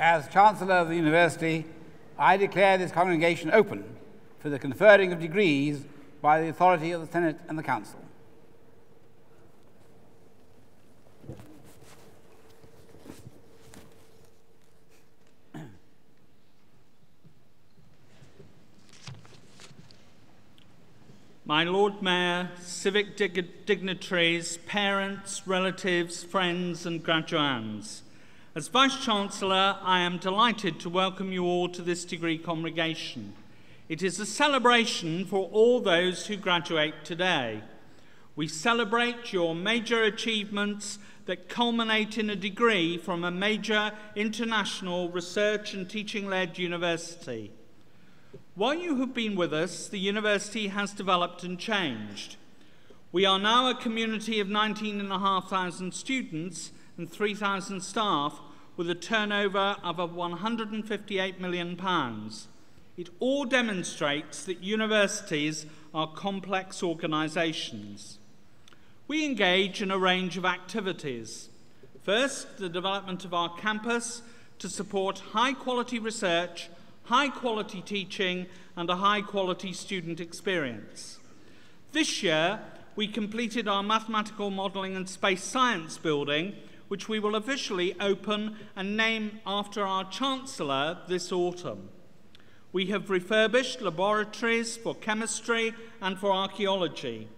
as Chancellor of the University, I declare this congregation open for the conferring of degrees by the authority of the Senate and the Council. My Lord Mayor, civic dignitaries, parents, relatives, friends and graduands, as Vice-Chancellor, I am delighted to welcome you all to this degree congregation. It is a celebration for all those who graduate today. We celebrate your major achievements that culminate in a degree from a major international research and teaching-led university. While you have been with us, the university has developed and changed. We are now a community of 19,500 students and 3,000 staff with a turnover of £158 million. It all demonstrates that universities are complex organisations. We engage in a range of activities. First, the development of our campus to support high-quality research, high-quality teaching and a high-quality student experience. This year, we completed our mathematical modelling and space science building, which we will officially open and name after our Chancellor this autumn. We have refurbished laboratories for chemistry and for archaeology.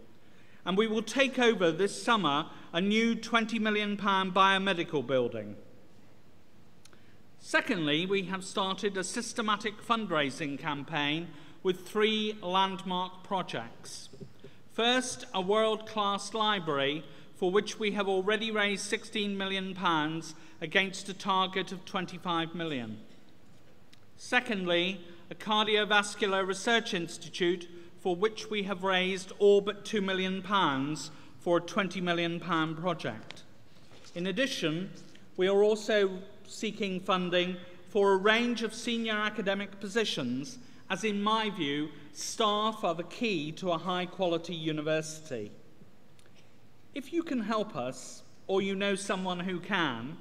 And we will take over this summer a new £20 million biomedical building. Secondly, we have started a systematic fundraising campaign with 3 landmark projects. First, a world-class library for which we have already raised £16 million against a target of £25 million. Secondly, a cardiovascular research institute for which we have raised all but £2 million for a £20 million project. In addition, we are also seeking funding for a range of senior academic positions, as in my view, staff are the key to a high-quality university. If you can help us, or you know someone who can,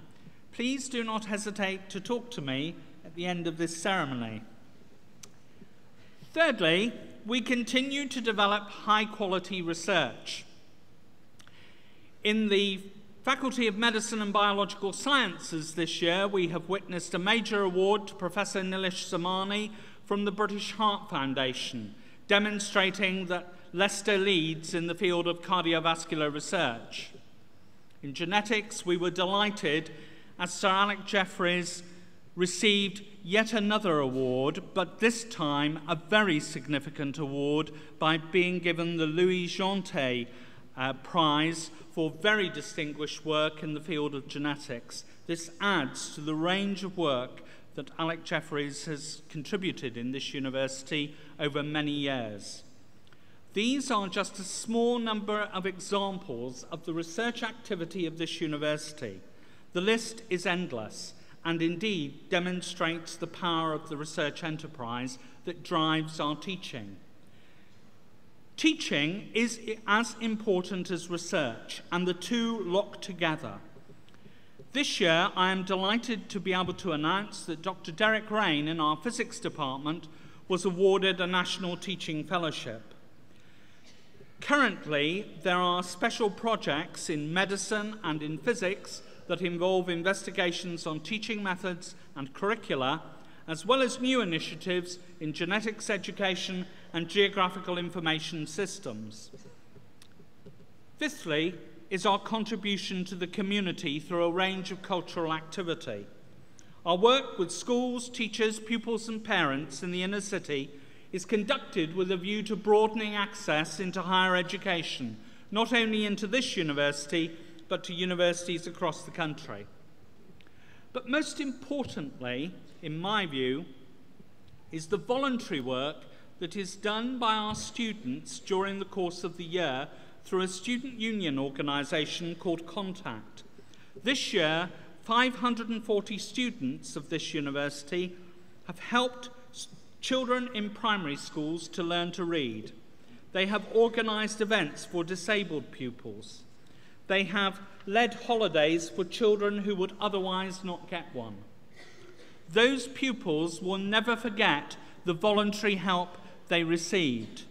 please do not hesitate to talk to me at the end of this ceremony. Thirdly, we continue to develop high-quality research. In the Faculty of Medicine and Biological Sciences this year, we have witnessed a major award to Professor Nilesh Samani from the British Heart Foundation, demonstrating that Leicester leads in the field of cardiovascular research. In genetics, we were delighted as Sir Alec Jeffreys received yet another award, but this time a very significant award by being given the Louis-Jeantet prize for very distinguished work in the field of genetics. This adds to the range of work that Alec Jeffreys has contributed in this university over many years. These are just a small number of examples of the research activity of this university. The list is endless and indeed demonstrates the power of the research enterprise that drives our teaching. Teaching is as important as research, and the two lock together. This year, I am delighted to be able to announce that Dr. Derek Raine in our physics department was awarded a National Teaching Fellowship. Currently, there are special projects in medicine and in physics that involve investigations on teaching methods and curricula, as well as new initiatives in genetics education and geographical information systems. Fifthly is our contribution to the community through a range of cultural activity. Our work with schools, teachers, pupils and parents in the inner city is conducted with a view to broadening access into higher education, not only into this university, but to universities across the country. But most importantly, in my view, is the voluntary work that is done by our students during the course of the year through a student union organisation called Contact. This year, 540 students of this university have helped children in primary schools to learn to read. They have organised events for disabled pupils. They have led holidays for children who would otherwise not get one. Those pupils will never forget the voluntary help they received.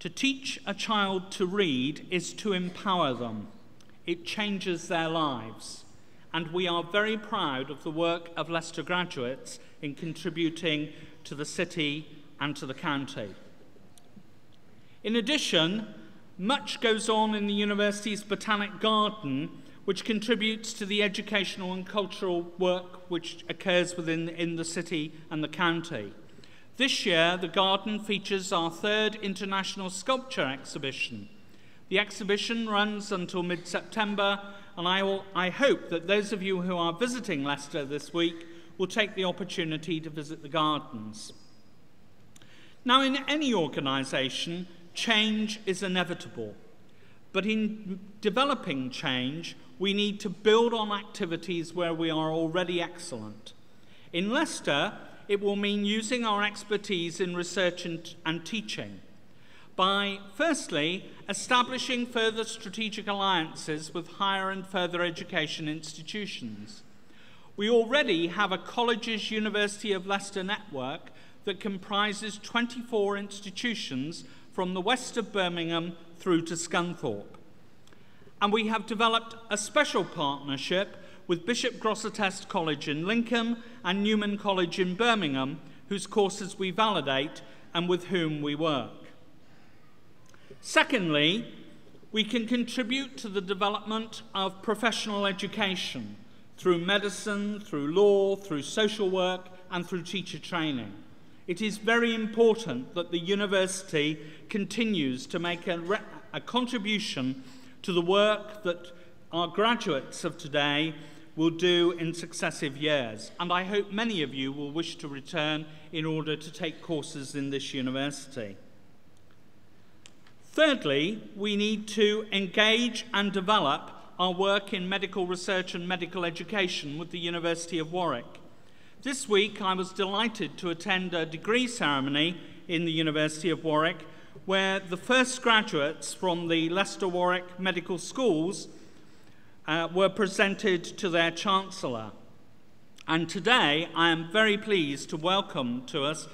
To teach a child to read is to empower them. It changes their lives. And we are very proud of the work of Leicester graduates in contributing to the city and to the county. In addition, much goes on in the university's botanic garden, which contributes to the educational and cultural work which occurs within the city and the county. This year, the garden features our third international sculpture exhibition. The exhibition runs until mid-September, and I hope that those of you who are visiting Leicester this week will take the opportunity to visit the gardens. Now, in any organisation, change is inevitable. But in developing change, we need to build on activities where we are already excellent. In Leicester, it will mean using our expertise in research and teaching by, firstly, establishing further strategic alliances with higher and further education institutions. We already have a Colleges University of Leicester network that comprises 24 institutions from the west of Birmingham through to Scunthorpe. And we have developed a special partnership with Bishop Grosseteste College in Lincoln and Newman College in Birmingham, whose courses we validate and with whom we work. Secondly, we can contribute to the development of professional education through medicine, through law, through social work, and through teacher training. It is very important that the university continues to make a contribution to the work that our graduates of today will do in successive years, and I hope many of you will wish to return in order to take courses in this university. Thirdly, we need to engage and develop our work in medical research and medical education with the University of Warwick. This week, I was delighted to attend a degree ceremony in the University of Warwick, where the first graduates from the Leicester Warwick Medical Schools were presented to their Chancellor. And today, I am very pleased to welcome to us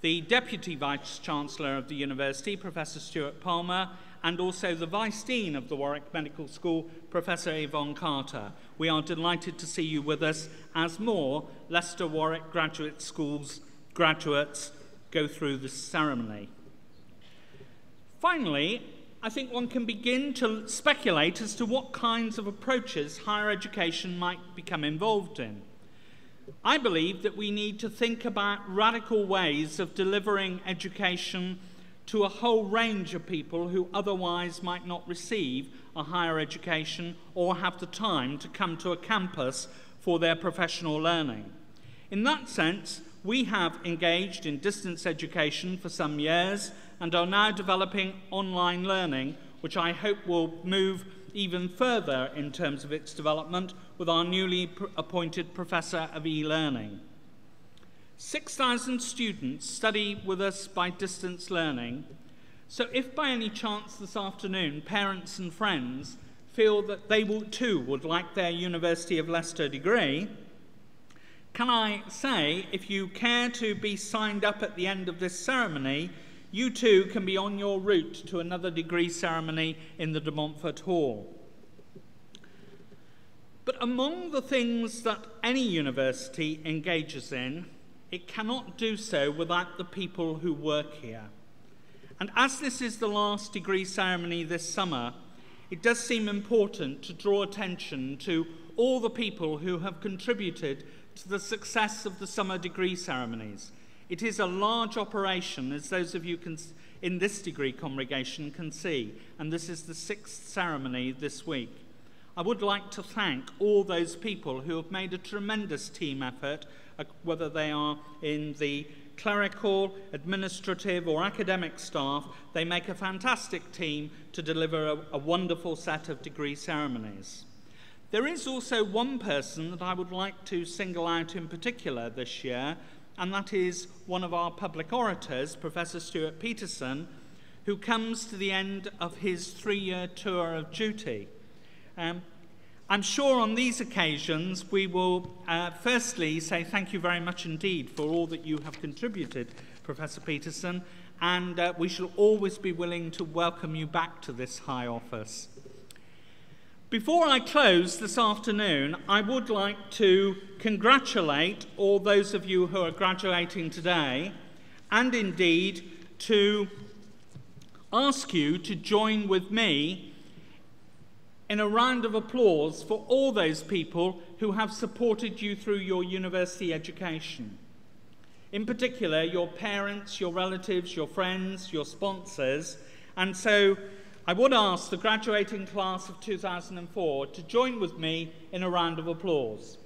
the Deputy Vice-Chancellor of the University, Professor Stuart Palmer, and also the Vice Dean of the Warwick Medical School, Professor Yvonne Carter. We are delighted to see you with us as more Leicester Warwick Graduate School's graduates go through this ceremony. Finally, I think one can begin to speculate as to what kinds of approaches higher education might become involved in. I believe that we need to think about radical ways of delivering education to a whole range of people who otherwise might not receive a higher education or have the time to come to a campus for their professional learning. In that sense, we have engaged in distance education for some years and are now developing online learning, which I hope will move even further in terms of its development with our newly appointed Professor of E-Learning. 6,000 students study with us by distance learning, so if by any chance this afternoon parents and friends feel that they too would like their University of Leicester degree, can I say, if you care to be signed up at the end of this ceremony, you too can be on your route to another degree ceremony in the De Montfort Hall. But among the things that any university engages in, it cannot do so without the people who work here. And as this is the last degree ceremony this summer, it does seem important to draw attention to all the people who have contributed to the success of the summer degree ceremonies. It is a large operation, as those of you in this degree congregation can see, and this is the 6th ceremony this week. I would like to thank all those people who have made a tremendous team effort, whether they are in the clerical, administrative or academic staff. They make a fantastic team to deliver a wonderful set of degree ceremonies. There is also one person that I would like to single out in particular this year, and that is one of our public orators, Professor Stuart Peterson, who comes to the end of his 3-year tour of duty. I'm sure on these occasions we will firstly say thank you very much indeed for all that you have contributed, Professor Peterson, and we shall always be willing to welcome you back to this high office. Before I close this afternoon, I would like to congratulate all those of you who are graduating today, and indeed to ask you to join with me in a round of applause for all those people who have supported you through your university education. In particular, your parents, your relatives, your friends, your sponsors, and so I would ask the graduating class of 2004 to join with me in a round of applause.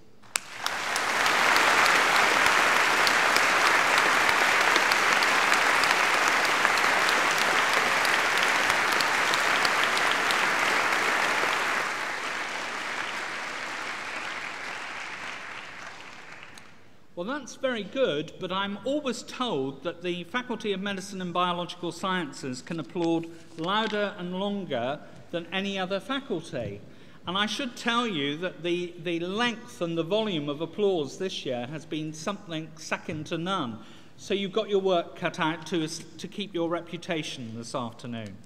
Well, that's very good, but I'm always told that the Faculty of Medicine and Biological Sciences can applaud louder and longer than any other faculty. And I should tell you that the length and the volume of applause this year has been something second to none. So you've got your work cut out to keep your reputation this afternoon.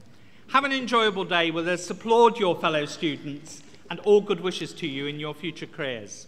Have an enjoyable day with us, applaud your fellow students, and all good wishes to you in your future careers.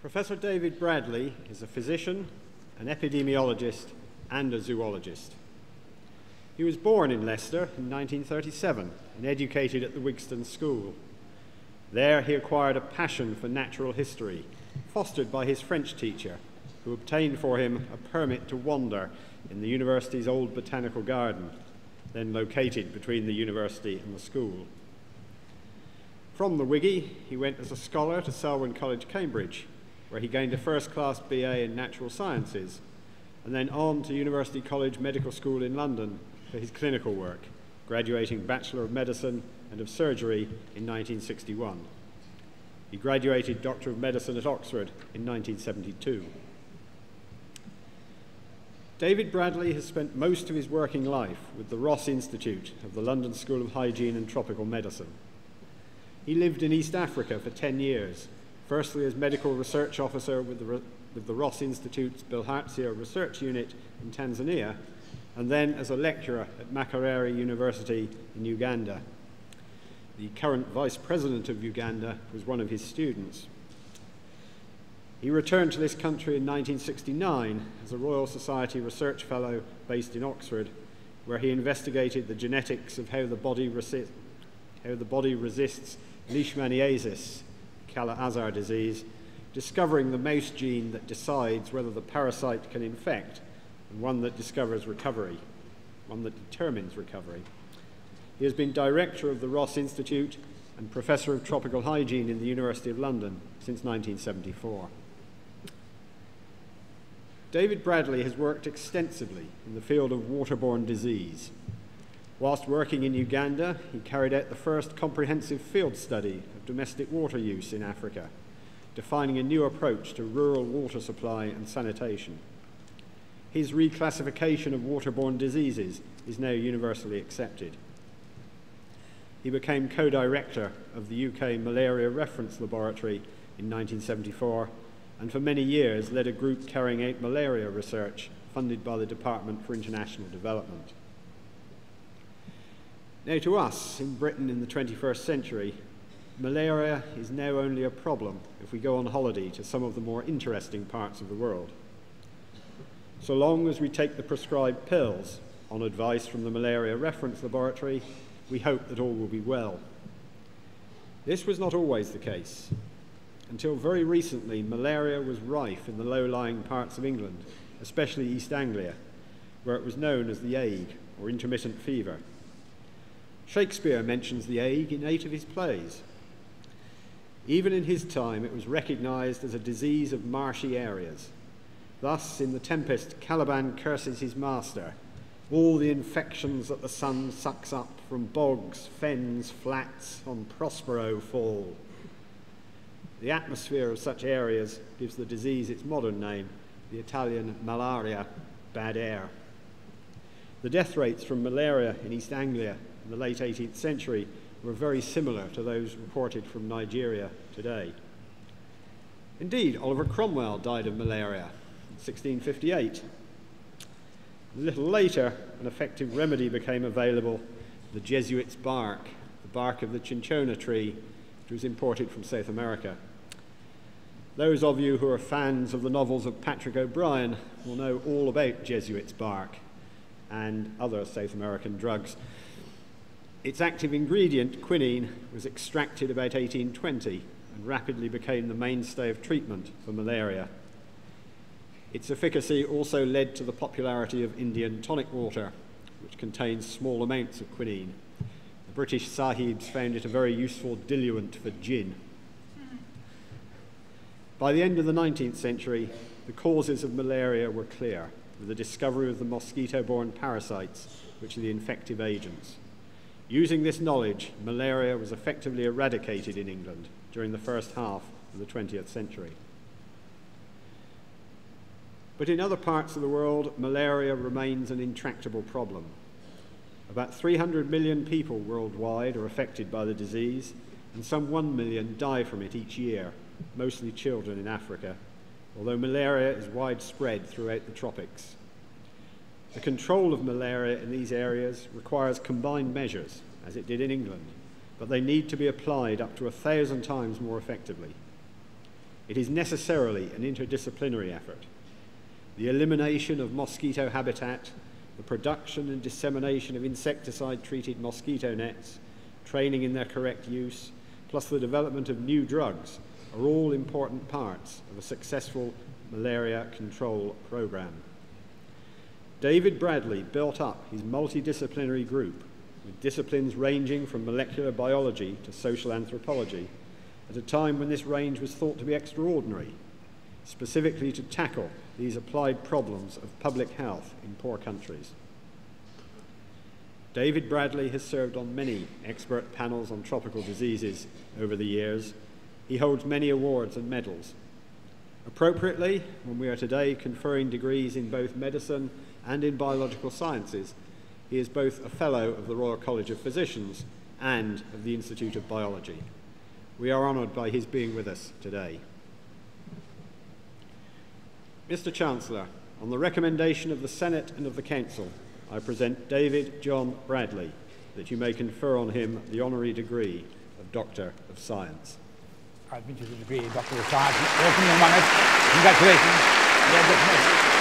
Professor David Bradley is a physician, an epidemiologist, and a zoologist. He was born in Leicester in 1937 and educated at the Wigston School. There he acquired a passion for natural history, fostered by his French teacher, who obtained for him a permit to wander in the university's old botanical garden, then located between the university and the school. From the Wiggy, he went as a scholar to Selwyn College, Cambridge, where he gained a first-class BA in natural sciences, and then on to University College Medical School in London for his clinical work, graduating Bachelor of Medicine and of Surgery in 1961. He graduated Doctor of Medicine at Oxford in 1972. David Bradley has spent most of his working life with the Ross Institute of the London School of Hygiene and Tropical Medicine. He lived in East Africa for 10 years, firstly as medical research officer with the Ross Institute's Bilharzia Research Unit in Tanzania, and then as a lecturer at Makerere University in Uganda. The current Vice President of Uganda was one of his students. He returned to this country in 1969 as a Royal Society Research Fellow based in Oxford, where he investigated the genetics of how the body, resists Leishmaniasis, Kala-Azar disease, discovering the mouse gene that decides whether the parasite can infect, and one that discovers recovery, one that determines recovery. He has been director of the Ross Institute and professor of tropical hygiene in the University of London since 1974. David Bradley has worked extensively in the field of waterborne disease. Whilst working in Uganda, he carried out the first comprehensive field study of domestic water use in Africa, defining a new approach to rural water supply and sanitation. His reclassification of waterborne diseases is now universally accepted. He became co-director of the UK Malaria Reference Laboratory in 1974, and for many years led a group carrying out malaria research funded by the Department for International Development. Now, to us in Britain in the 21st century, malaria is now only a problem if we go on holiday to some of the more interesting parts of the world. So long as we take the prescribed pills on advice from the Malaria Reference Laboratory, we hope that all will be well. This was not always the case. Until very recently, malaria was rife in the low-lying parts of England, especially East Anglia, where it was known as the ague, or intermittent fever. Shakespeare mentions the ague in 8 of his plays. Even in his time, it was recognised as a disease of marshy areas. Thus, in The Tempest, Caliban curses his master, all the infections that the sun sucks up from bogs, fens, flats, on Prospero fall. The atmosphere of such areas gives the disease its modern name, the Italian malaria, bad air. The death rates from malaria in East Anglia in the late 18th century were very similar to those reported from Nigeria today. Indeed, Oliver Cromwell died of malaria in 1658. A little later, an effective remedy became available, the Jesuits' bark, the bark of the cinchona tree, which was imported from South America. Those of you who are fans of the novels of Patrick O'Brien will know all about Jesuits' bark and other South American drugs. Its active ingredient, quinine, was extracted about 1820 and rapidly became the mainstay of treatment for malaria. Its efficacy also led to the popularity of Indian tonic water, which contains small amounts of quinine. The British sahibs found it a very useful diluent for gin. By the end of the 19th century, the causes of malaria were clear, with the discovery of the mosquito-borne parasites, which are the infective agents. Using this knowledge, malaria was effectively eradicated in England during the first half of the 20th century. But in other parts of the world, malaria remains an intractable problem. About 300 million people worldwide are affected by the disease, and some 1 million die from it each year, mostly children in Africa, although malaria is widespread throughout the tropics. The control of malaria in these areas requires combined measures, as it did in England, but they need to be applied up to 1,000 times more effectively. It is necessarily an interdisciplinary effort. The elimination of mosquito habitat, the production and dissemination of insecticide-treated mosquito nets, training in their correct use, plus the development of new drugs are all important parts of a successful malaria control programme. David Bradley built up his multidisciplinary group with disciplines ranging from molecular biology to social anthropology at a time when this range was thought to be extraordinary, specifically to tackle these applied problems of public health in poor countries. David Bradley has served on many expert panels on tropical diseases over the years. He holds many awards and medals. Appropriately, when we are today conferring degrees in both medicine and in biological sciences, he is both a fellow of the Royal College of Physicians and of the Institute of Biology. We are honoured by his being with us today. Mr. Chancellor, on the recommendation of the Senate and of the Council, I present David John Bradley, that you may confer on him the honorary degree of Doctor of Science. I admit you the degree of Doctor of Science. Welcome, Your Highness. Congratulations.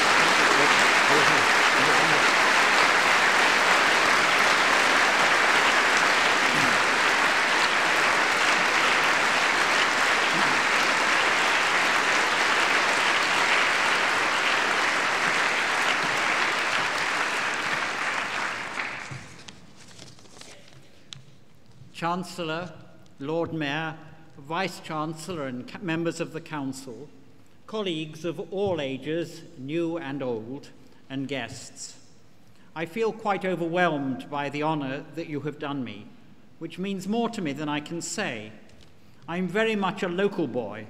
Chancellor, Lord Mayor, Vice-Chancellor and members of the Council, colleagues of all ages, new and old, and guests. I feel quite overwhelmed by the honour that you have done me, which means more to me than I can say. I'm very much a local boy.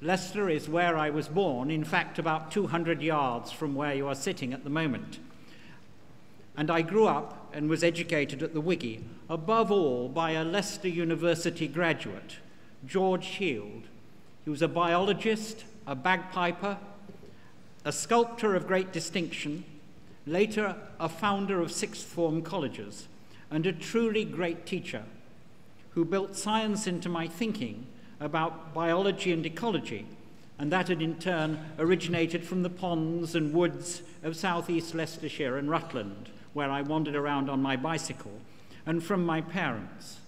Leicester is where I was born, in fact about 200 yards from where you are sitting at the moment. And I grew up and was educated at the Wiggy, above all by a Leicester University graduate, George Shield. He was a biologist, a bagpiper, a sculptor of great distinction, later a founder of sixth form colleges, and a truly great teacher who built science into my thinking about biology and ecology, and that had in turn originated from the ponds and woods of southeast Leicestershire and Rutland, where I wandered around on my bicycle, and from my parents.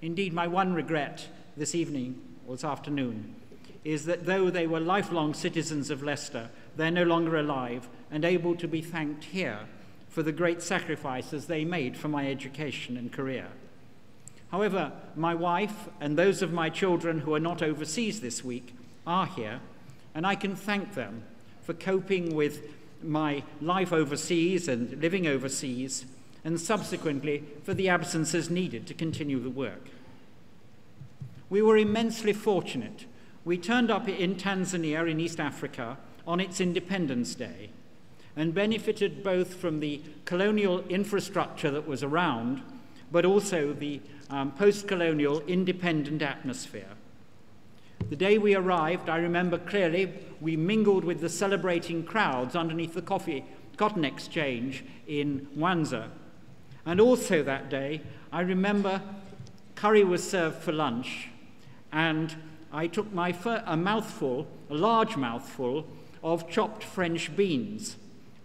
Indeed, my one regret this evening, or this afternoon, is that though they were lifelong citizens of Leicester, they're no longer alive and able to be thanked here for the great sacrifices they made for my education and career. However, my wife and those of my children who are not overseas this week are here, and I can thank them for coping with my life overseas and living overseas, and subsequently for the absences needed to continue the work. We were immensely fortunate. We turned up in Tanzania in East Africa on its Independence Day and benefited both from the colonial infrastructure that was around, but also the post-colonial independent atmosphere. The day we arrived, I remember clearly, we mingled with the celebrating crowds underneath the cotton exchange in Mwanza. And also that day, I remember curry was served for lunch, and I took a large mouthful, of chopped French beans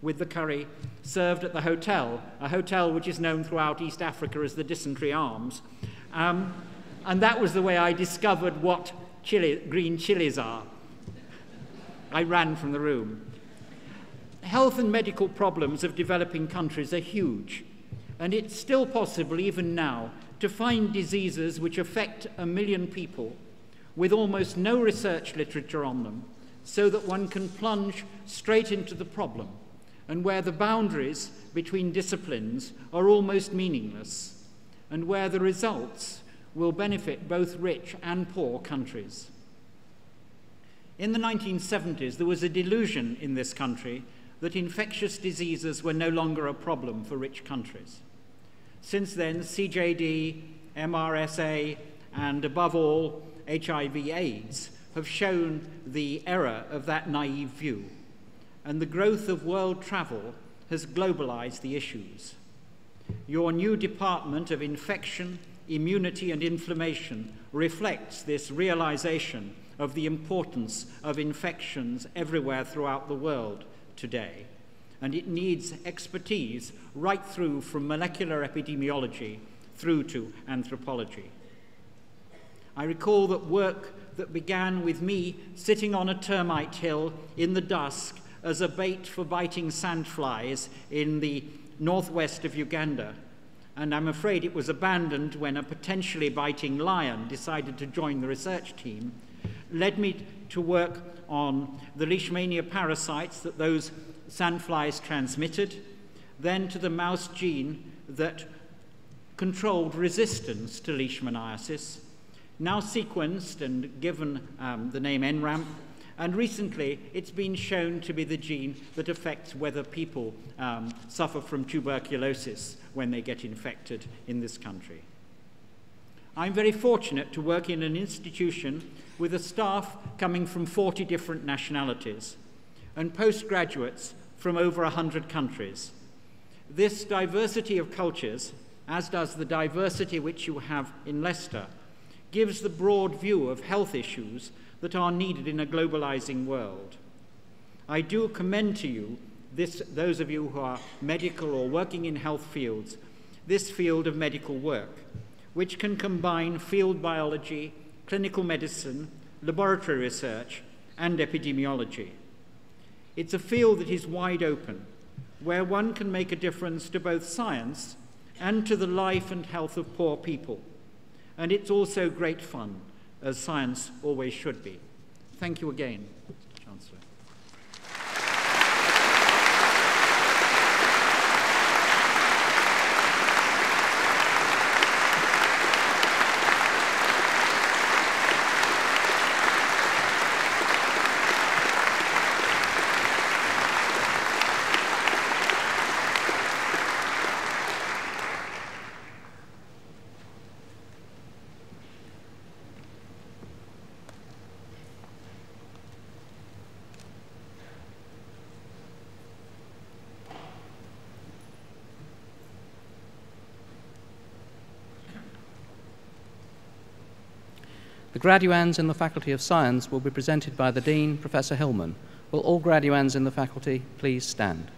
with the curry served at the hotel, a hotel which is known throughout East Africa as the Dysentery Arms. And that was the way I discovered what green chilies are. I ran from the room. Health and medical problems of developing countries are huge, and it's still possible, even now, to find diseases which affect 1 million people with almost no research literature on them, so that one can plunge straight into the problem, and where the boundaries between disciplines are almost meaningless, and where the results will benefit both rich and poor countries. In the 1970s, there was a delusion in this country that infectious diseases were no longer a problem for rich countries. Since then, CJD, MRSA, and above all, HIV/AIDS have shown the error of that naive view, and the growth of world travel has globalized the issues. Your new Department of Infection, Immunity and Inflammation reflects this realization of the importance of infections everywhere throughout the world today, and it needs expertise right through from molecular epidemiology through to anthropology. I recall that work that began with me sitting on a termite hill in the dusk as a bait for biting sandflies in the northwest of Uganda, and I'm afraid it was abandoned when a potentially biting lion decided to join the research team, led me to work on the Leishmania parasites that those sandflies transmitted, then to the mouse gene that controlled resistance to Leishmaniasis, now sequenced and given the name NRAMP, and recently it's been shown to be the gene that affects whether people suffer from tuberculosis when they get infected in this country. I'm very fortunate to work in an institution with a staff coming from 40 different nationalities and postgraduates from over 100 countries. This diversity of cultures, as does the diversity which you have in Leicester, gives the broad view of health issues that are needed in a globalizing world. I do commend to you, those of you who are medical or working in health fields, this field of medical work, which can combine field biology, clinical medicine, laboratory research, and epidemiology. It's a field that is wide open, where one can make a difference to both science and to the life and health of poor people. And it's also great fun, as science always should be. Thank you again, Chancellor. The graduands in the Faculty of Science will be presented by the Dean, Professor Hillman. Will all graduands in the faculty please stand?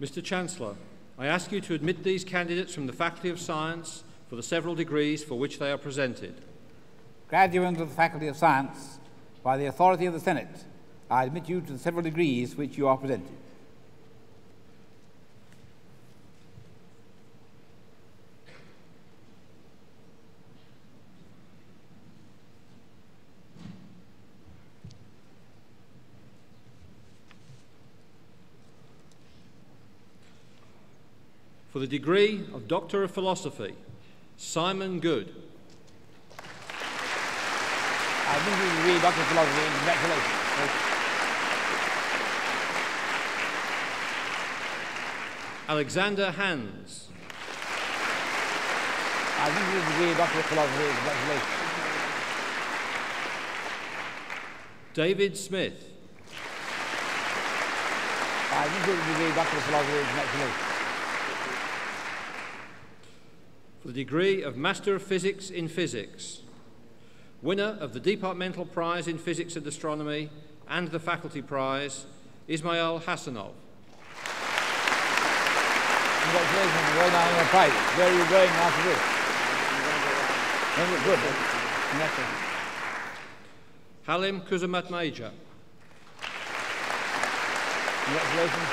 Mr. Chancellor, I ask you to admit these candidates from the Faculty of Science for the several degrees for which they are presented. Graduates of the Faculty of Science, by the authority of the Senate, I admit you to the several degrees which you are presented. For the degree of Doctor of Philosophy, Simon Good. I admit you to the degree of Doctor of Philosophy, and congratulations. Alexander Hands. I admit you to the degree of Doctor of Philosophy, and congratulations. David Smith. I admit you to the degree of Doctor of Philosophy, and congratulations. The degree of Master of Physics in Physics, winner of the Departmental Prize in Physics and Astronomy and the Faculty Prize, Ismail Hassanov. Congratulations, well done on your prize. Where are you going after this? Good. Halim Kuzumat Major. Congratulations.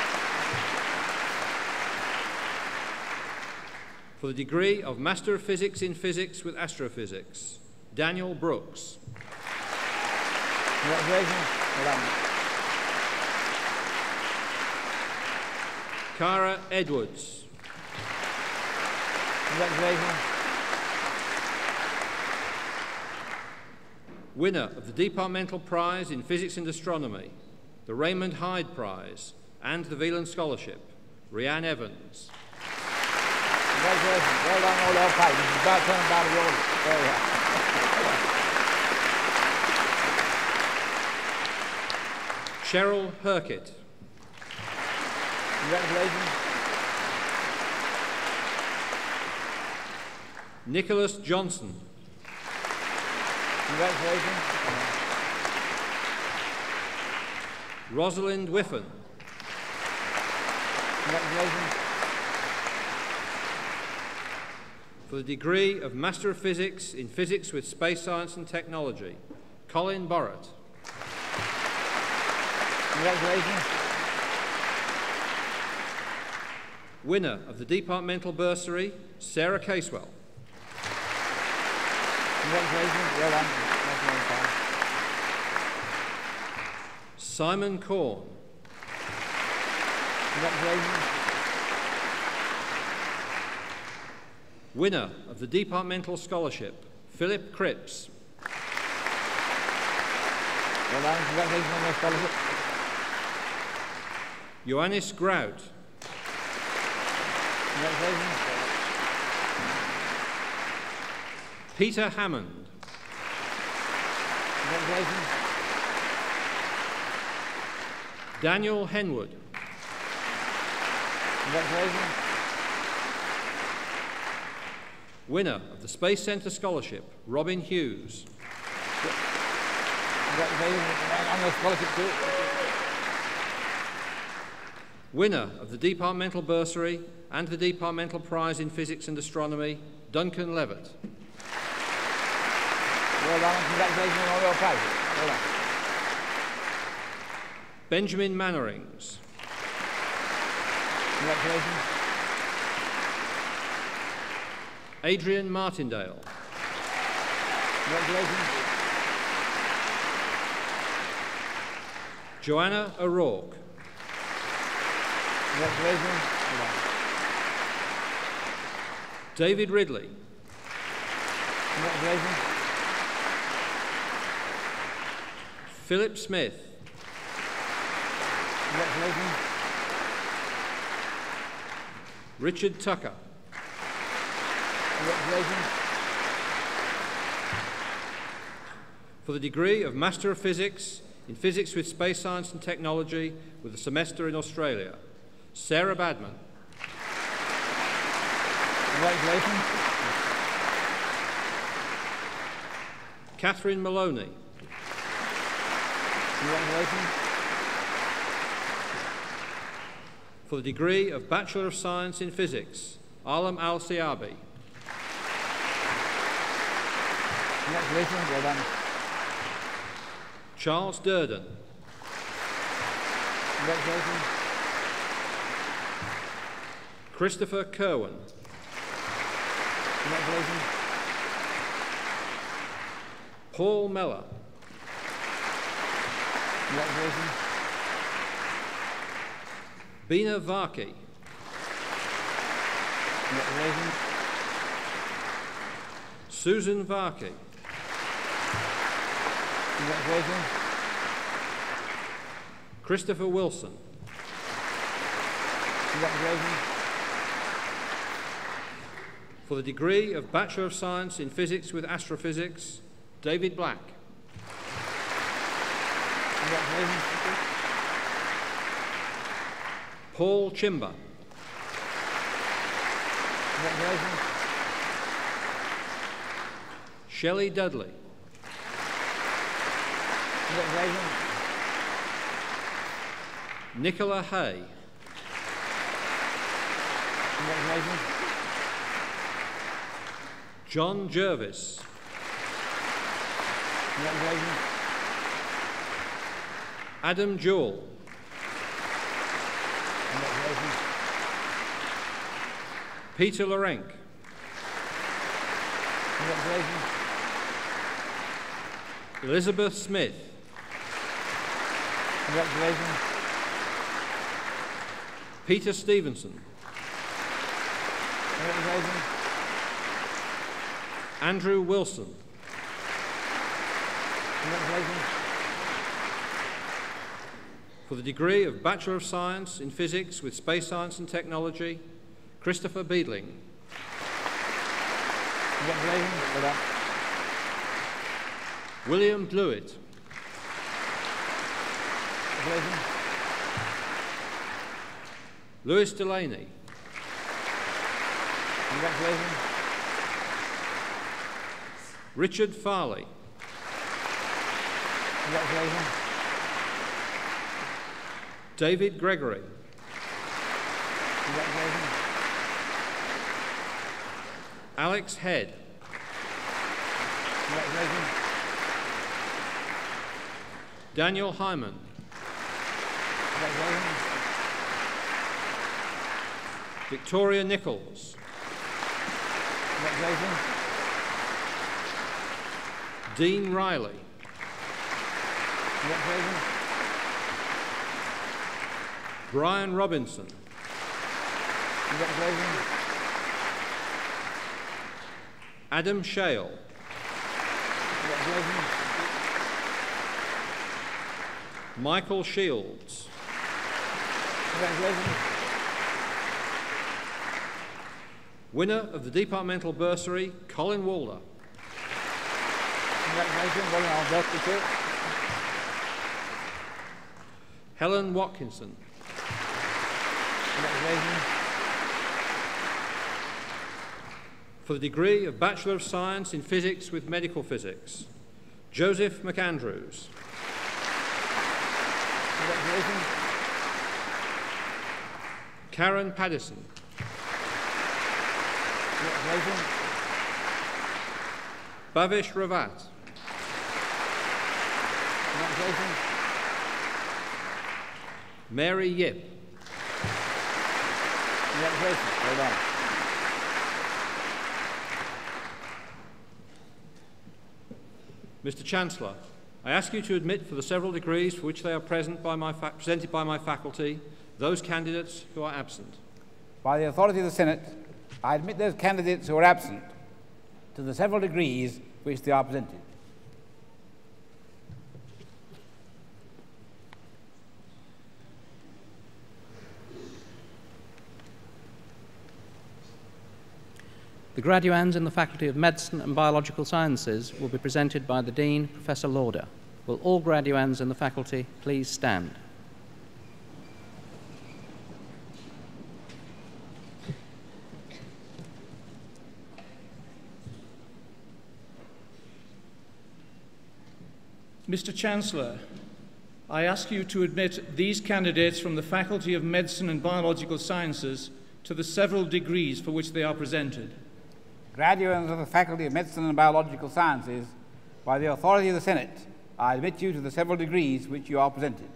For the degree of Master of Physics in Physics with Astrophysics, Daniel Brooks. Congratulations. Cara Edwards. Congratulations. Winner of the Departmental Prize in Physics and Astronomy, the Raymond Hyde Prize, and the Veland Scholarship, Rhianne Evans. Congratulations. Well done, all our prizes. It's about time about the order. There we are. Cheryl Herkett. Congratulations. Nicholas Johnson. Congratulations. Rosalind Whiffen. Congratulations. For the degree of Master of Physics in Physics with Space Science and Technology, Colin Borrett. Congratulations. Winner of the Departmental Bursary, Sarah Casewell. Congratulations. Well done. Simon Corn. Congratulations. Winner of the Departmental Scholarship, Philip Cripps. Well done, congratulations on your scholarship. Johannes Grout. Congratulations. Peter Hammond. Congratulations. Daniel Henwood. Congratulations. Winner of the Space Centre Scholarship, Robin Hughes. Winner of the Departmental Bursary and the Departmental Prize in Physics and Astronomy, Duncan Levitt. Well done, congratulations on all your prizes. Well done. Benjamin Mannerings. Congratulations. Adrian Martindale. Congratulations. Joanna O'Rourke. Congratulations. David Ridley. Congratulations. Philip Smith. Congratulations. Richard Tucker. Congratulations. For the degree of Master of Physics in Physics with Space Science and Technology with a semester in Australia, Sarah Badman. Congratulations. Catherine Maloney. Congratulations. For the degree of Bachelor of Science in Physics, Alam Al-Siabi. Congratulations, well done. Charles Durden. Congratulations. Christopher Kerwin. Congratulations. Paul Meller. Congratulations. Bina Varki. Congratulations. Susan Varki. Congratulations. Christopher Wilson. Congratulations. For the degree of Bachelor of Science in Physics with Astrophysics, David Black. Congratulations. Paul Chimba. Congratulations. Shelley Dudley. Congratulations. Nicola Hay. Congratulations. John Jervis. Congratulations. Adam Jewell. Congratulations. Peter Lorenc. Congratulations. Elizabeth Smith. Congratulations. Peter Stevenson. Congratulations. Andrew Wilson. Congratulations. For the degree of Bachelor of Science in Physics with Space Science and Technology, Christopher Beedling. Congratulations. Well done. William Blewett. Congratulations. Lewis Delaney. Congratulations. Richard Farley. Congratulations. David Gregory. Congratulations. Alex Head. Congratulations. Daniel Hyman. Congratulations. Victoria Nichols. Congratulations. Dean Riley. Congratulations. Brian Robinson. Congratulations. Adam Shale. Congratulations. Michael Shields. Congratulations. Winner of the Departmental Bursary, Colin Walder. Congratulations. Well done. Birthday too. Helen Watkinson. Congratulations. For the degree of Bachelor of Science in Physics with Medical Physics, Joseph McAndrews. Congratulations. Karen Paddison. Congratulations. Bhavish Ravat. Congratulations. Mary Yip. Congratulations. Well done. Mr. Chancellor, I ask you to admit for the several degrees for which they are presented by my faculty those candidates who are absent. By the authority of the Senate, I admit those candidates who are absent to the several degrees which they are presented. The graduands in the Faculty of Medicine and Biological Sciences will be presented by the Dean, Professor Lauder. Will all graduands in the faculty please stand? Mr. Chancellor, I ask you to admit these candidates from the Faculty of Medicine and Biological Sciences to the several degrees for which they are presented. Graduates of the Faculty of Medicine and Biological Sciences by the authority of the Senate, I admit you to the several degrees which you are presented.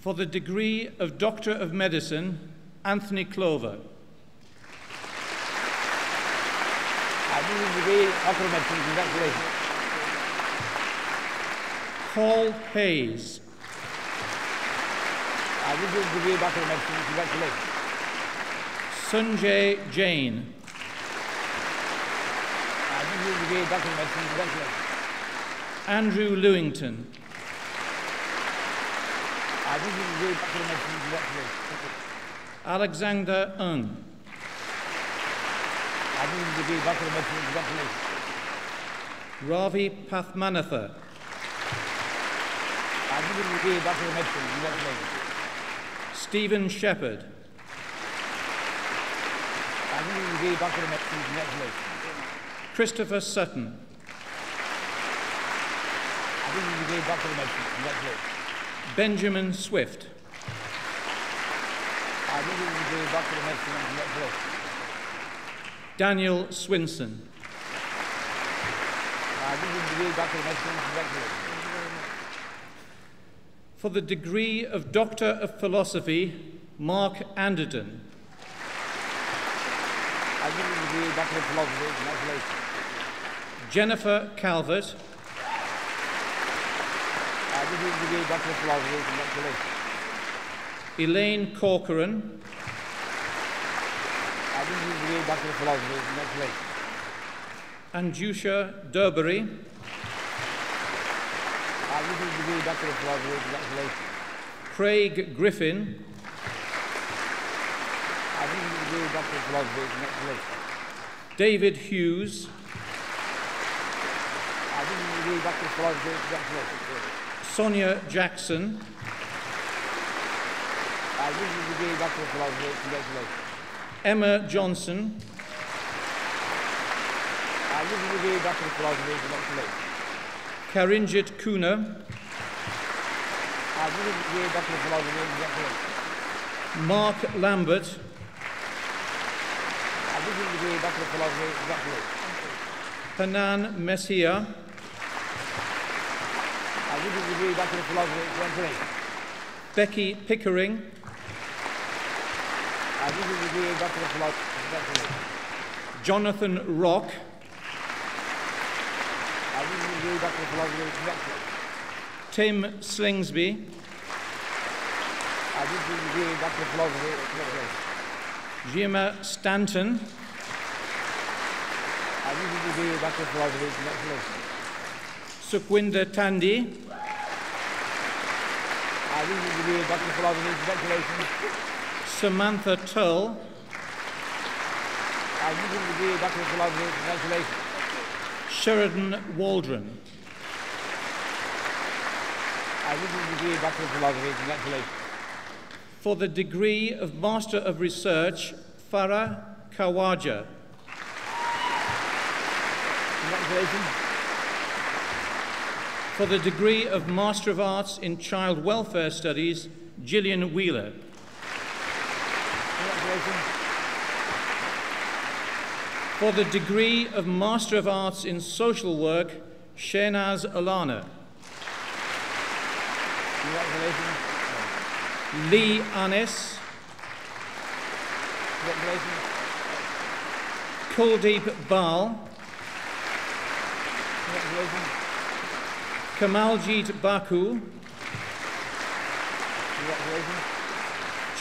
For the degree of Doctor of Medicine, Anthony Clover. I move the degree of Doctor of Medicine. Congratulations. Paul Hayes. I move the degree of Doctor of Medicine. Congratulations. Sunjay Jain. I move the degree of Doctor of Medicine. Congratulations. Andrew Lewington. Alexander Ng. Ravi Pathmanatha. Stephen Shepherd. Christopher Sutton. Benjamin Swift. Daniel Swinson. For the degree of Doctor of Philosophy, Mark Anderton. Jennifer Calvert. Elaine Corcoran. Anjusha Derbury. Craig Griffin. David Hughes. Sonia Jackson. Emma Johnson. Karinjit Kuna. Mark Lambert. Hanan Messiah. Becky Pickering. Jonathan Rock. Tim Slingsby. Jima Stanton. Sukhwinder Tandi. Samantha Tull. Sheridan Waldron. For the degree of Master of Research, Farah Khawaja. Congratulations. For the degree of Master of Arts in Child Welfare Studies, Gillian Wheeler. For the degree of Master of Arts in Social Work, Shainaz Alana. Lee Annis. Kuldeep Bal. Kamaljit Baku.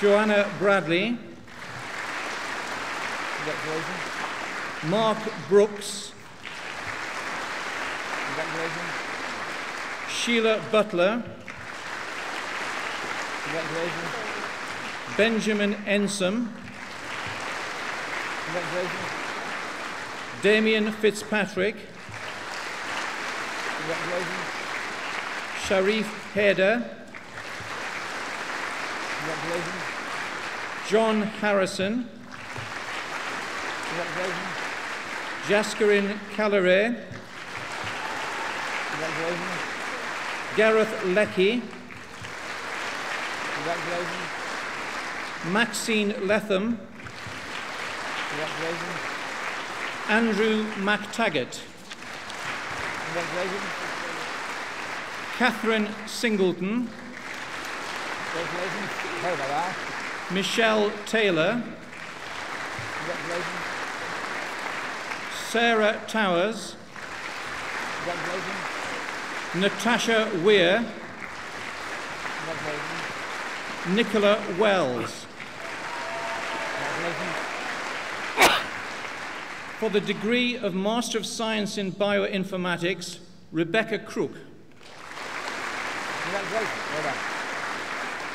Joanna Bradley. Mark Brooks. Sheila Butler. Benjamin Ensom. Damian Fitzpatrick. Sharif Haider, John Harrison, Jascarin Calare, Gareth Leckie, Maxine Letham, Andrew MacTaggart, Catherine Singleton, Michelle Taylor, Sarah Towers, Natasha Weir, Nicola Wells. For the degree of Master of Science in Bioinformatics, Rebecca Crook,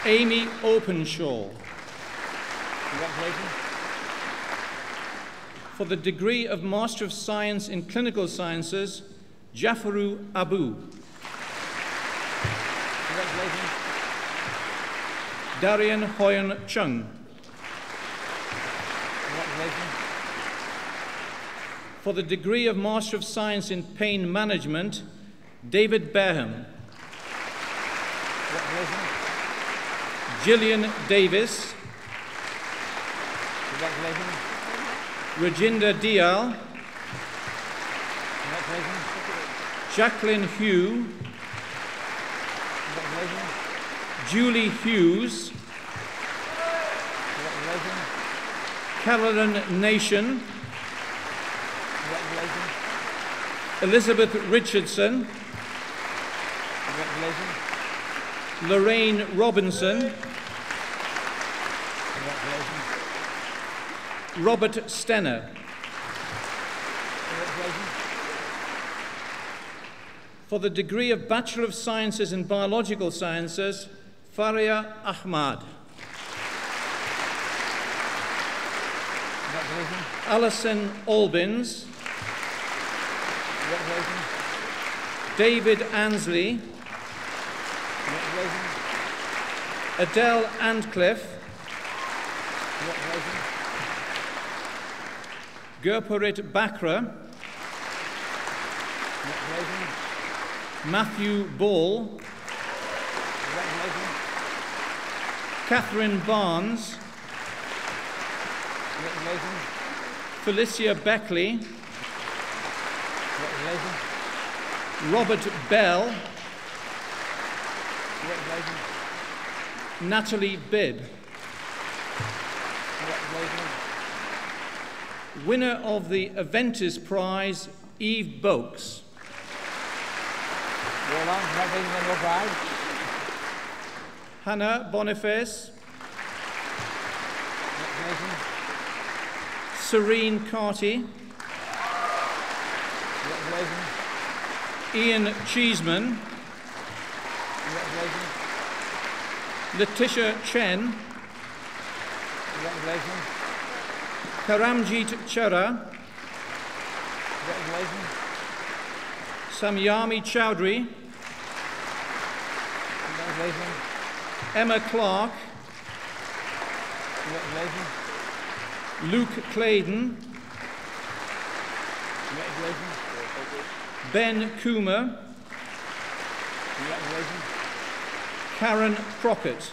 Amy Openshaw. For the degree of Master of Science in Clinical Sciences, Jafaru Abu, Darian Hoyon Chung. For the degree of Master of Science in Pain Management, David Barham, Gillian Davis, Reginda Dial, Jacqueline Hugh, Julie Hughes, Carolyn Nation, Elizabeth Richardson, Lorraine Robinson, Robert Stenner. For the degree of Bachelor of Sciences in Biological Sciences, Faria Ahmad, Alison Albins, David Ansley, Adele Antcliffe, Gurparit Bakra, Matthew Ball, Catherine Barnes, Felicia Beckley, Robert Bell, Natalie Bibb. Winner of the Aventis Prize, Eve Boakes. Hannah Boniface, Serene Carty, Ian Cheeseman, Letitia Chen, Karamjit Chera, Samyami Chowdhury, Emma Clark, Luke Claydon, Ben Coomer, Karen Crockett.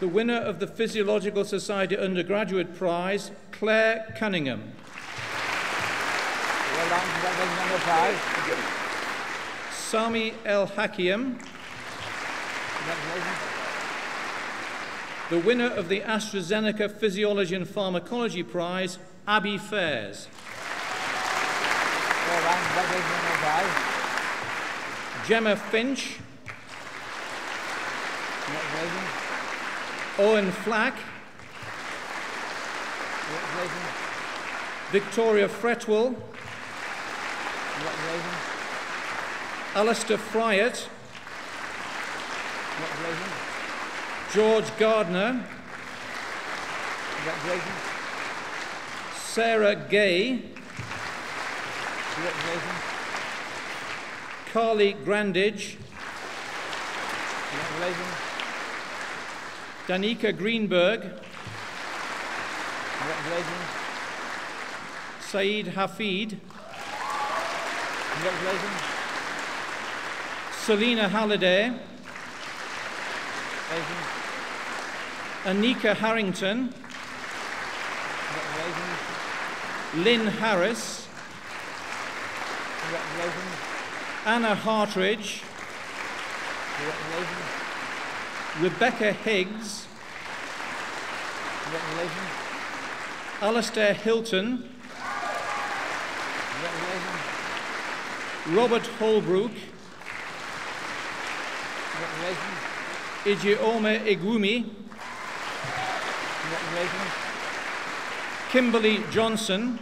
The winner of the Physiological Society Undergraduate Prize, Claire Cunningham. Sami El Hakim. The winner of the AstraZeneca Physiology and Pharmacology Prize, Abby Fairs. Gemma Finch, Owen Flack, Victoria Fretwell, Alistair Fryatt, George Gardner, Sarah Gay, Carly Grandage, Danica Greenberg, Saeed Hafid, Selena Halliday, Anika Harrington, Lynn Harris, Anna Hartridge, Rebecca Higgs, Alastair Hilton, Robert Holbrook, Ijeoma Igwumi, Kimberly Johnson,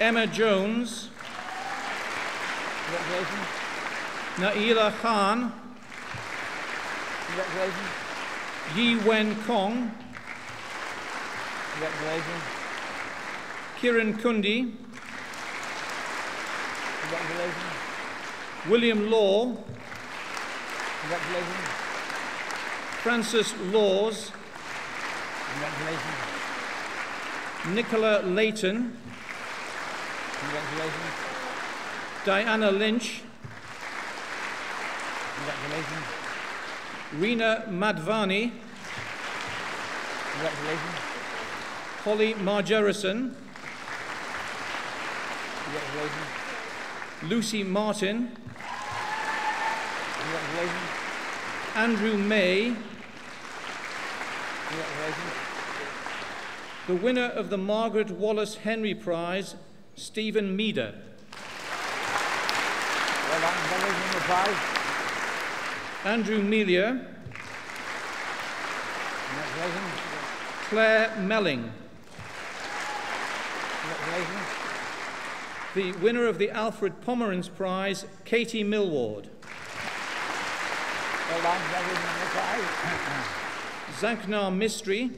Emma Jones, Naila Khan, Yi Wen Kong, Kiran Kundi, William Law, Francis Laws, Nicola Layton, Diana Lynch, Rina Madvani, Holly Margerison, Lucy Martin, Andrew May. The winner of the Margaret Wallace Henry Prize, Stephen Meader. Andrew Melia, Claire Melling. The winner of the Alfred Pomeranz Prize, Katie Millward. Zanknar Mystery.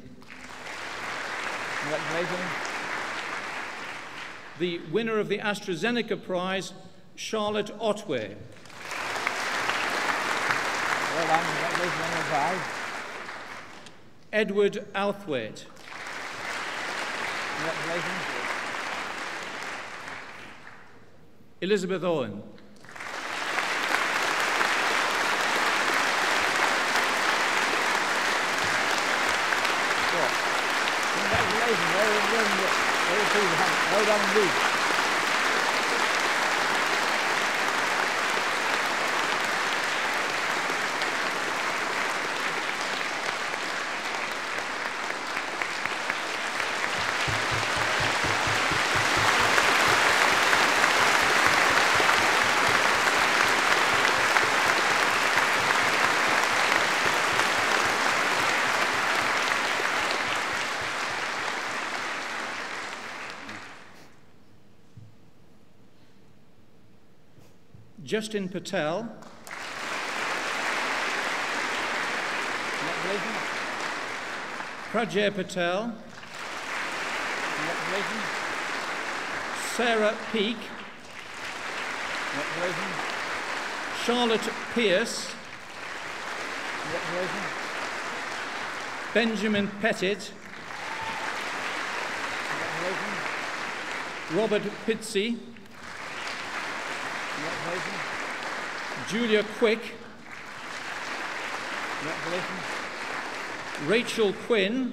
The winner of the AstraZeneca Prize, Charlotte Otway. Edward Althwaite. Elizabeth Owen. Well done indeed. Justin Patel, Prajay Patel, Sarah Peake, Charlotte Pierce, Benjamin Pettit, Robert Pitsey, Julia Quick, Rachel Quinn,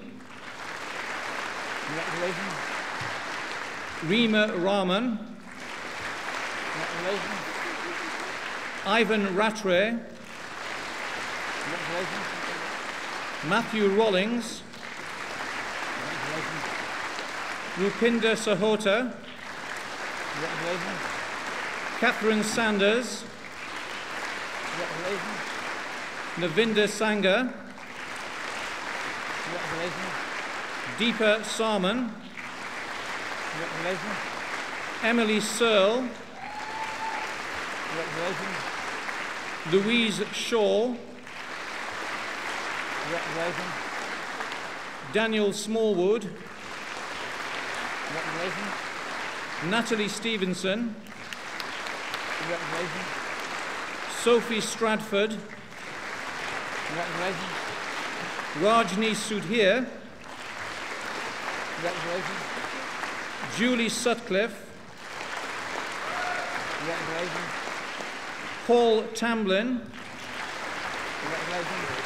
Reema Rahman, Ivan Rattray, Matthew Rawlings, Rupinder Sahota, Catherine Sanders, Navinda Sangha, Deepa Sarman, Emily Searle, Louise Shaw, Daniel Smallwood, Natalie Stevenson, congratulations. Sophie Stradford, congratulations. Rajni Sudhir, congratulations. Julie Sutcliffe, congratulations. Paul Tamblyn, congratulations.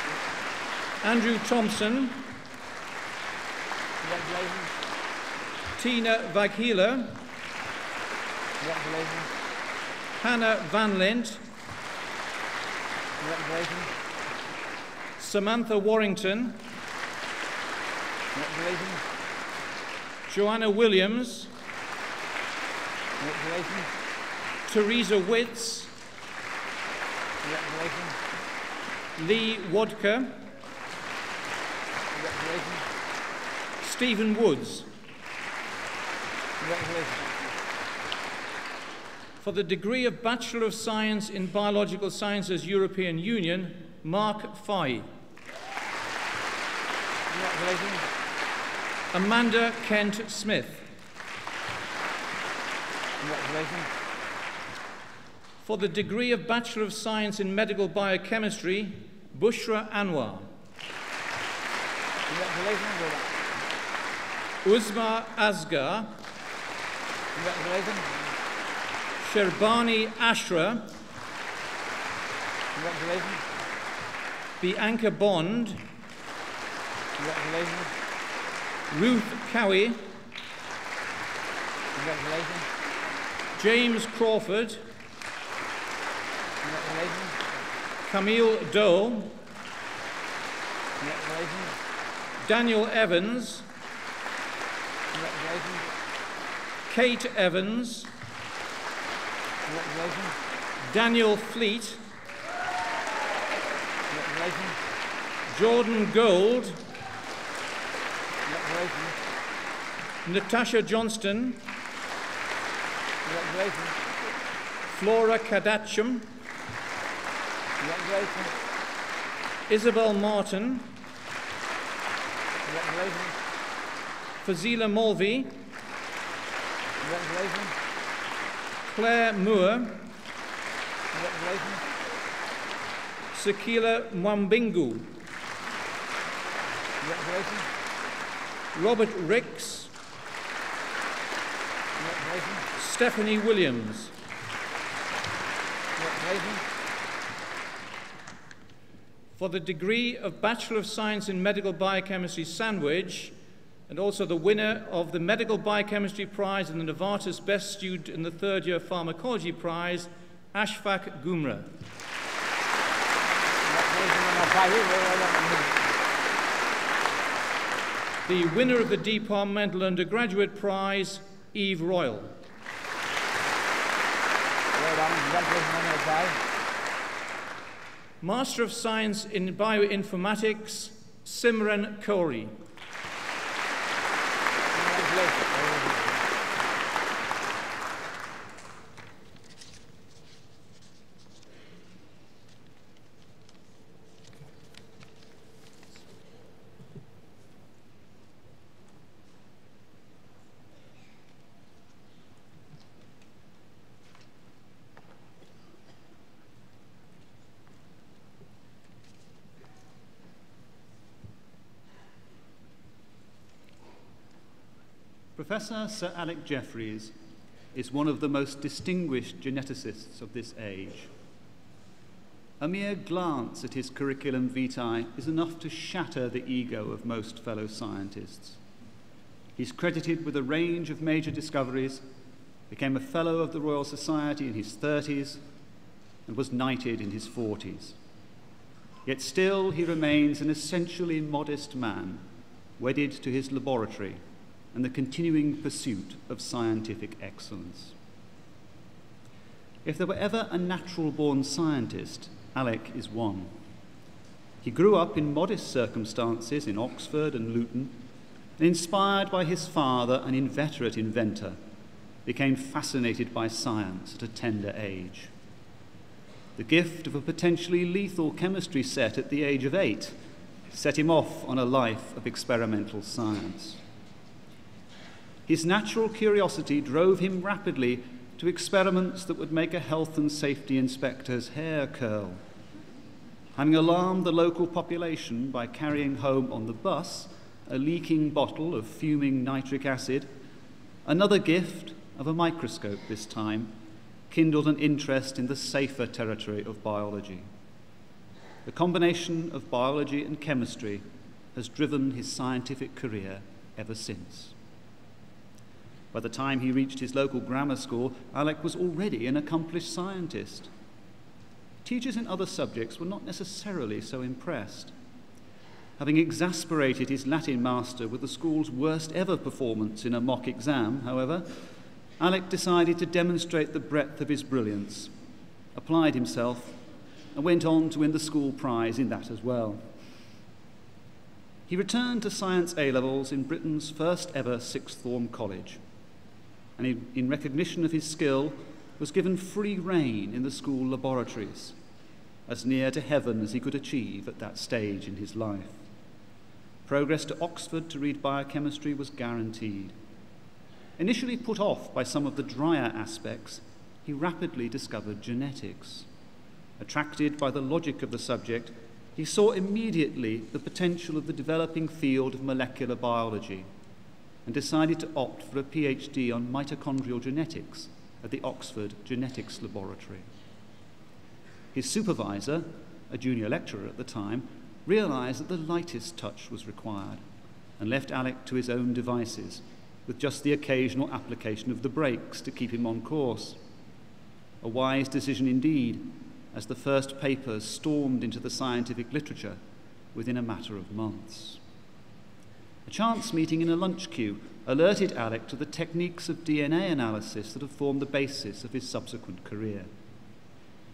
Andrew Thompson, congratulations. Tina Vaghila, congratulations. Hannah Van Lint, congratulations. Samantha Warrington, congratulations. Joanna Williams, congratulations. Teresa Witts, congratulations. Lee Wodka, congratulations. Stephen Woods. Congratulations. For the degree of Bachelor of Science in Biological Sciences, European Union, Mark Fye. Congratulations. Amanda Kent Smith. Congratulations. For the degree of Bachelor of Science in Medical Biochemistry, Bushra Anwar. Congratulations. Uzma Asghar. Congratulations. Sherbani Ashra. Congratulations. Bianca Bond. Congratulations. Ruth Cowie. Congratulations. James Crawford. Congratulations. Camille Dole. Congratulations. Daniel Evans. Congratulations. Kate Evans. Congratulations. Daniel Fleet. Congratulations. Jordan Gold. Congratulations. Natasha Johnston. Congratulations. Flora Kadachum. Congratulations. Isabel Martin. Congratulations. Fazila Molvi. Congratulations. Claire Moore. Congratulations. Sakila Mwambingu. Congratulations. Robert Ricks. Congratulations. Stephanie Williams. Congratulations. For the degree of Bachelor of Science in Medical Biochemistry, Sandwich, and also the winner of the Medical Biochemistry Prize and the Novartis Best Student in the Third Year Pharmacology Prize, Ashfaq Gumra. The winner of the Departmental Undergraduate Prize, Eve Royal. Master of Science in Bioinformatics, Simran Kauri. Professor Sir Alec Jeffreys is one of the most distinguished geneticists of this age. A mere glance at his curriculum vitae is enough to shatter the ego of most fellow scientists. He's credited with a range of major discoveries, became a Fellow of the Royal Society in his 30s, and was knighted in his 40s. Yet still he remains an essentially modest man, wedded to his laboratory and the continuing pursuit of scientific excellence. If there were ever a natural-born scientist, Alec is one. He grew up in modest circumstances in Oxford and Luton, and inspired by his father, an inveterate inventor, became fascinated by science at a tender age. The gift of a potentially lethal chemistry set at the age of 8 set him off on a life of experimental science. His natural curiosity drove him rapidly to experiments that would make a health and safety inspector's hair curl. Having alarmed the local population by carrying home on the bus a leaking bottle of fuming nitric acid, another gift of a microscope this time kindled an interest in the safer territory of biology. The combination of biology and chemistry has driven his scientific career ever since. By the time he reached his local grammar school, Alec was already an accomplished scientist. Teachers in other subjects were not necessarily so impressed. Having exasperated his Latin master with the school's worst ever performance in a mock exam, however, Alec decided to demonstrate the breadth of his brilliance, applied himself, and went on to win the school prize in that as well. He returned to Science A-levels in Britain's first ever sixth form college, and in recognition of his skill was given free rein in the school laboratories, as near to heaven as he could achieve at that stage in his life. Progress to Oxford to read biochemistry was guaranteed. Initially put off by some of the drier aspects, he rapidly discovered genetics. Attracted by the logic of the subject, he saw immediately the potential of the developing field of molecular biology and decided to opt for a PhD on mitochondrial genetics at the Oxford Genetics Laboratory. His supervisor, a junior lecturer at the time, realized that the lightest touch was required and left Alec to his own devices, with just the occasional application of the brakes to keep him on course. A wise decision indeed, as the first papers stormed into the scientific literature within a matter of months. A chance meeting in a lunch queue alerted Alec to the techniques of DNA analysis that have formed the basis of his subsequent career.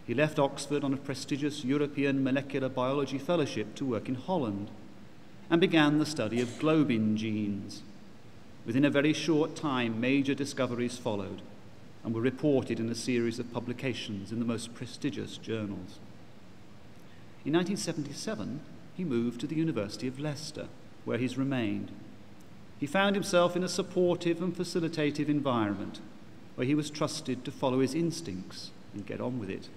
He left Oxford on a prestigious European molecular biology fellowship to work in Holland and began the study of globin genes. Within a very short time, major discoveries followed and were reported in a series of publications in the most prestigious journals. In 1977, he moved to the University of Leicester, where he's remained. He found himself in a supportive and facilitative environment, where he was trusted to follow his instincts and get on with it.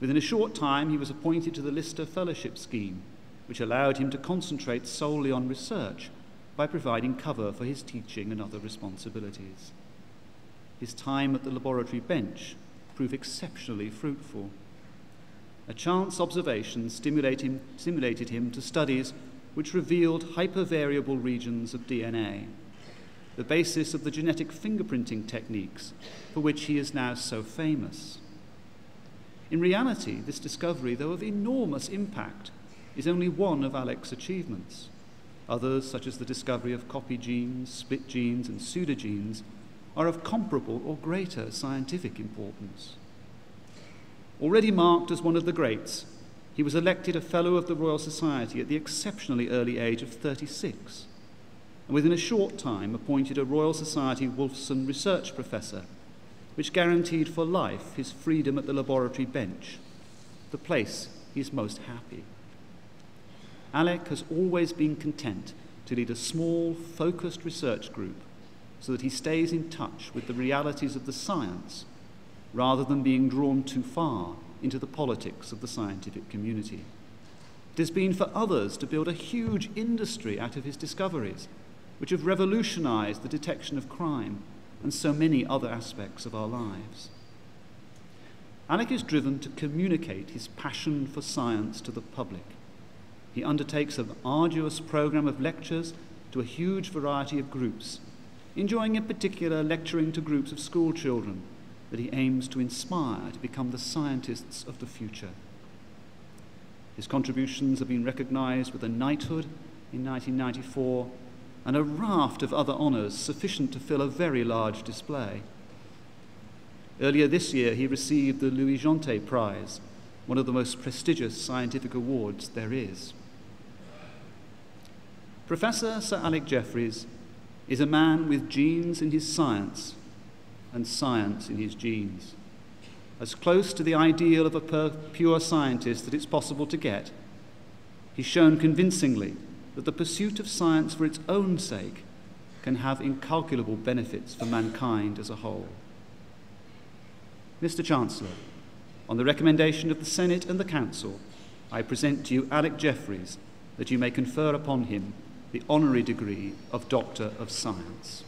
Within a short time, he was appointed to the Lister Fellowship Scheme, which allowed him to concentrate solely on research by providing cover for his teaching and other responsibilities. His time at the laboratory bench proved exceptionally fruitful. A chance observation stimulated him to studies which revealed hypervariable regions of DNA, the basis of the genetic fingerprinting techniques for which he is now so famous. In reality, this discovery, though of enormous impact, is only one of Alec's achievements. Others, such as the discovery of copy genes, split genes, and pseudogenes, are of comparable or greater scientific importance. Already marked as one of the greats, he was elected a Fellow of the Royal Society at the exceptionally early age of 36, and within a short time appointed a Royal Society Wolfson Research Professor, which guaranteed for life his freedom at the laboratory bench, the place he is most happy. Alec has always been content to lead a small, focused research group so that he stays in touch with the realities of the science, rather than being drawn too far into the politics of the scientific community. It has been for others to build a huge industry out of his discoveries, which have revolutionized the detection of crime and so many other aspects of our lives. Alec is driven to communicate his passion for science to the public. He undertakes an arduous program of lectures to a huge variety of groups, enjoying in particular lecturing to groups of school children that he aims to inspire to become the scientists of the future. His contributions have been recognized with a knighthood in 1994 and a raft of other honors sufficient to fill a very large display. Earlier this year, he received the Louis-Jeantet Prize, one of the most prestigious scientific awards there is. Professor Sir Alec Jeffreys is a man with genes in his science and science in his genes, as close to the ideal of a pure scientist that it's possible to get. He's shown convincingly that the pursuit of science for its own sake can have incalculable benefits for mankind as a whole. Mr. Chancellor, on the recommendation of the Senate and the Council, I present to you Alec Jeffreys, that you may confer upon him the honorary degree of Doctor of Science.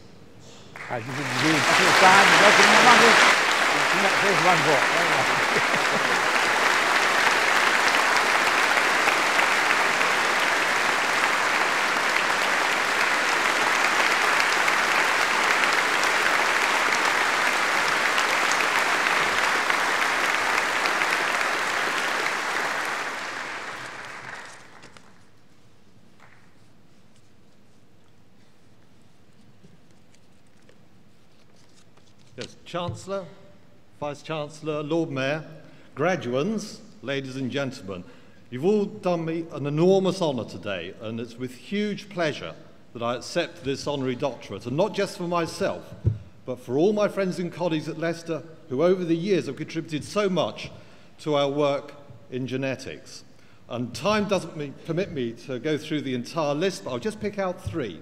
Chancellor, Vice-Chancellor, Lord Mayor, graduands, ladies and gentlemen, you've all done me an enormous honour today, and it's with huge pleasure that I accept this honorary doctorate, and not just for myself, but for all my friends and colleagues at Leicester who over the years have contributed so much to our work in genetics. And time doesn't permit me to go through the entire list, but I'll just pick out three.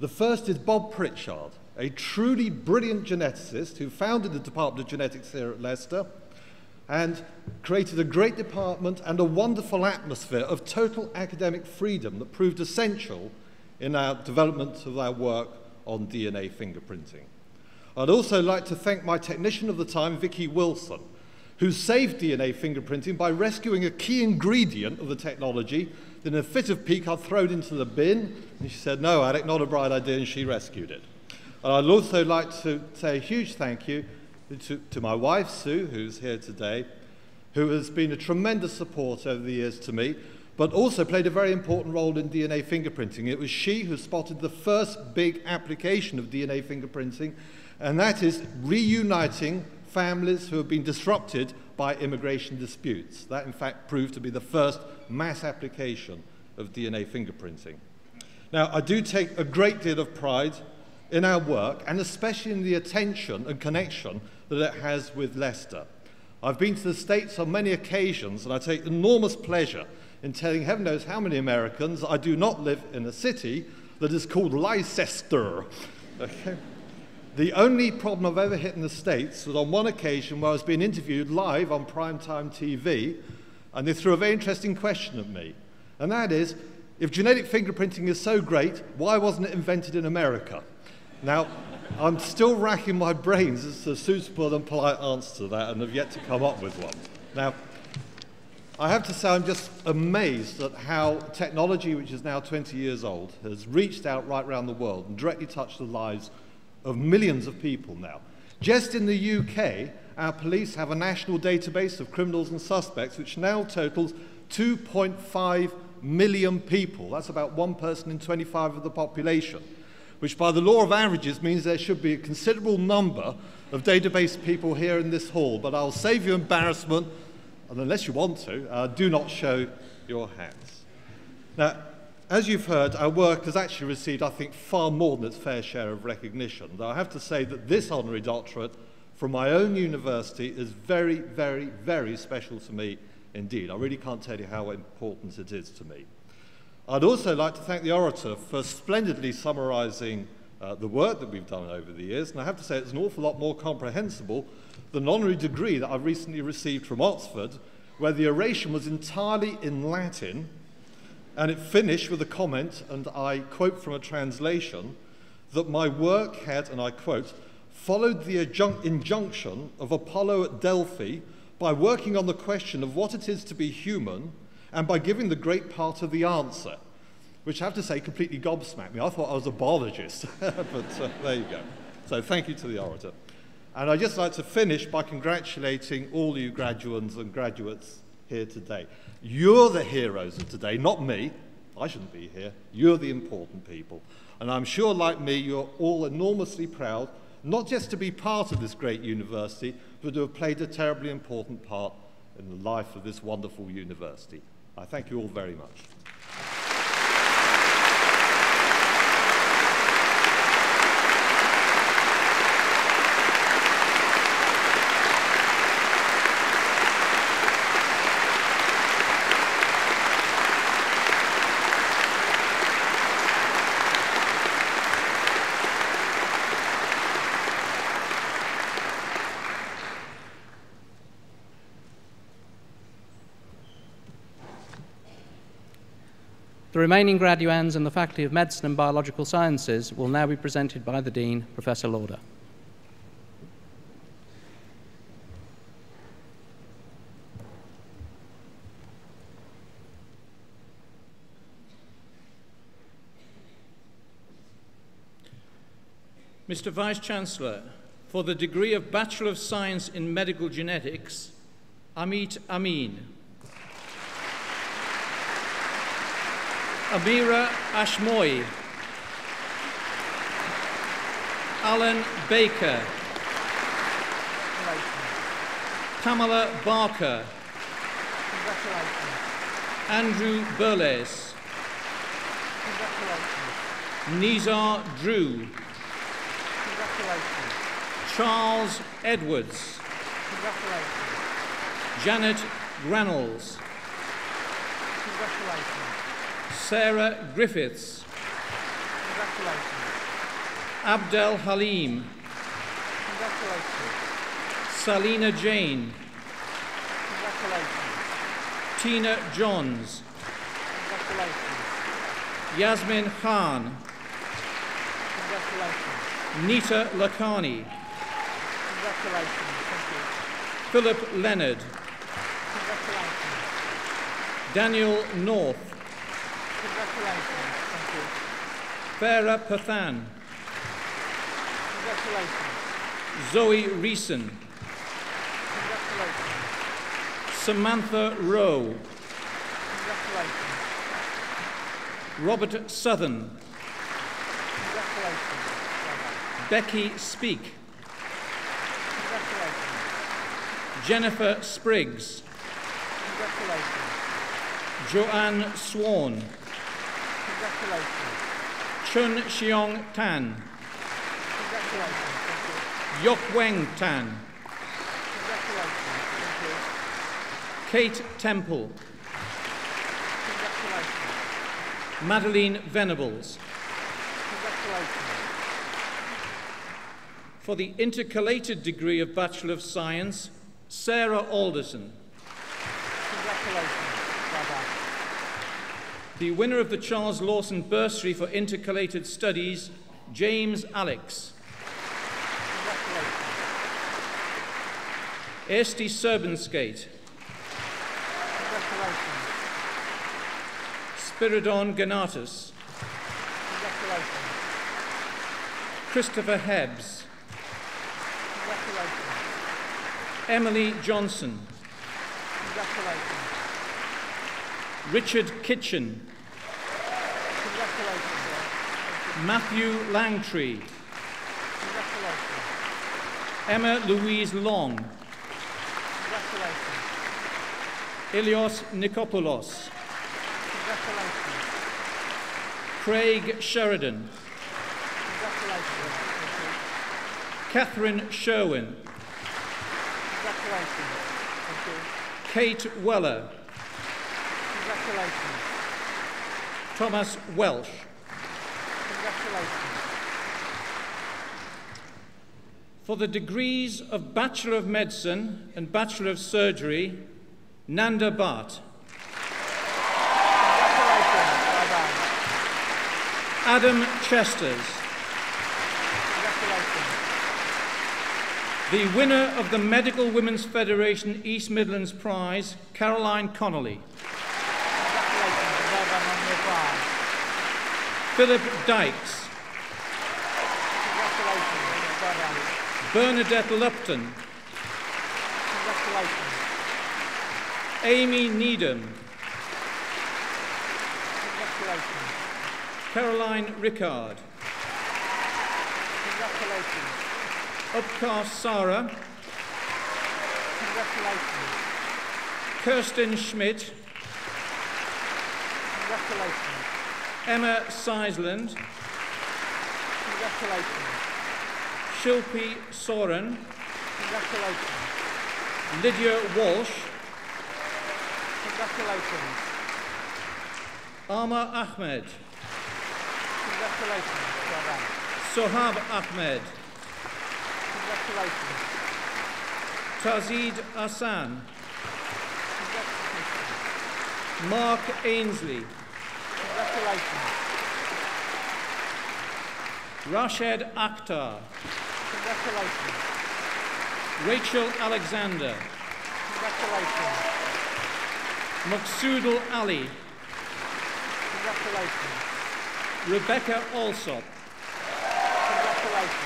The first is Bob Pritchard, a truly brilliant geneticist who founded the Department of Genetics here at Leicester and created a great department and a wonderful atmosphere of total academic freedom that proved essential in our development of our work on DNA fingerprinting. I'd also like to thank my technician of the time, Vicky Wilson, who saved DNA fingerprinting by rescuing a key ingredient of the technology that in a fit of pique I'd thrown into the bin, and she said, "No, Alec, not a bright idea," and she rescued it. And I'd also like to say a huge thank you to my wife, Sue, who's here today, who has been a tremendous support over the years to me, but also played a very important role in DNA fingerprinting. It was she who spotted the first big application of DNA fingerprinting, and that is reuniting families who have been disrupted by immigration disputes. That, in fact, proved to be the first mass application of DNA fingerprinting. Now, I do take a great deal of pride in our work, and especially in the attention and connection that it has with Leicester. I've been to the States on many occasions, and I take enormous pleasure in telling heaven knows how many Americans I do not live in a city that is called Leicester. Okay. The only problem I've ever hit in the States was on one occasion where I was being interviewed live on primetime TV, and they threw a very interesting question at me, and that is, if genetic fingerprinting is so great, why wasn't it invented in America? Now, I'm still racking my brains as to a suitable and polite answer to that, and have yet to come up with one. Now, I have to say I'm just amazed at how technology, which is now 20 years old, has reached out right around the world and directly touched the lives of millions of people now. Just in the UK, our police have a national database of criminals and suspects, which now totals 2.5 million people. That's about one person in 25 of the population, which by the law of averages means there should be a considerable number of database people here in this hall, but I'll save you embarrassment, and unless you want to, do not show your hands. Now, as you've heard, our work has actually received, I think, far more than its fair share of recognition, though I have to say that this honorary doctorate from my own university is very, very, very special to me indeed. I really can't tell you how important it is to me. I'd also like to thank the orator for splendidly summarising the work that we've done over the years, and I have to say it's an awful lot more comprehensible than an honorary degree that I've recently received from Oxford, where the oration was entirely in Latin, and it finished with a comment, and I quote from a translation, that my work had, and I quote, followed the injunction of Apollo at Delphi by working on the question of what it is to be human, and by giving the great part of the answer, which I have to say completely gobsmacked me. I thought I was a biologist, but there you go. So thank you to the orator. And I'd just like to finish by congratulating all you graduands and graduates here today. You're the heroes of today, not me. I shouldn't be here. You're the important people. And I'm sure, like me, you're all enormously proud, not just to be part of this great university, but to have played a terribly important part in the life of this wonderful university. I thank you all very much. The remaining graduands and the Faculty of Medicine and Biological Sciences will now be presented by the Dean, Professor Lauder. Mr. Vice-Chancellor, for the degree of Bachelor of Science in Medical Genetics, Amit Amin. Amira Ashmoy. Alan Baker. Pamela Barker. Andrew Burles. Nizar Drew. Charles Edwards. Janet Granells. Sarah Griffiths. Abdel Halim. Salina Jane. Tina Johns. Yasmin Khan. Nita Lakhani. Philip Leonard. Daniel North. Farah Pathan. Zoe Reeson. Samantha Rowe. Robert Southern. Becky Speak. Jennifer Spriggs. Joanne Swan. Chun Xiong Tan. Yokweng Tan. Kate Temple. Madeline Venables. For the intercalated degree of Bachelor of Science, Sarah Alderson. The winner of the Charles Lawson Bursary for Intercalated Studies, James Alex. Esti Serbenskate. Spiridon Ganatus. Christopher Hebbs. Emily Johnson. Richard Kitchen. Matthew Langtree. Emma Louise Long. Ilios Nikopoulos. Craig Sheridan. Catherine Sherwin. Kate Weller. Thomas Welsh. For the degrees of Bachelor of Medicine and Bachelor of Surgery, Nanda Bhatt. Adam Chesters. The winner of the Medical Women's Federation East Midlands Prize, Caroline Connolly. Philip Dykes. Bernadette Lupton. Amy Needham. Caroline Rickard. Upcast Sarah. Kirsten Schmidt. Emma Seisland. Shilpi Soren. Lydia Walsh. Alma Ahmed. Sohab Ahmed. Tazid Hassan. Mark Ainsley. Congratulations. Rashid Akhtar. Congratulations. Rachel Alexander. Congratulations. Maqsoodul Ali. Congratulations. Rebecca Alsop. Congratulations.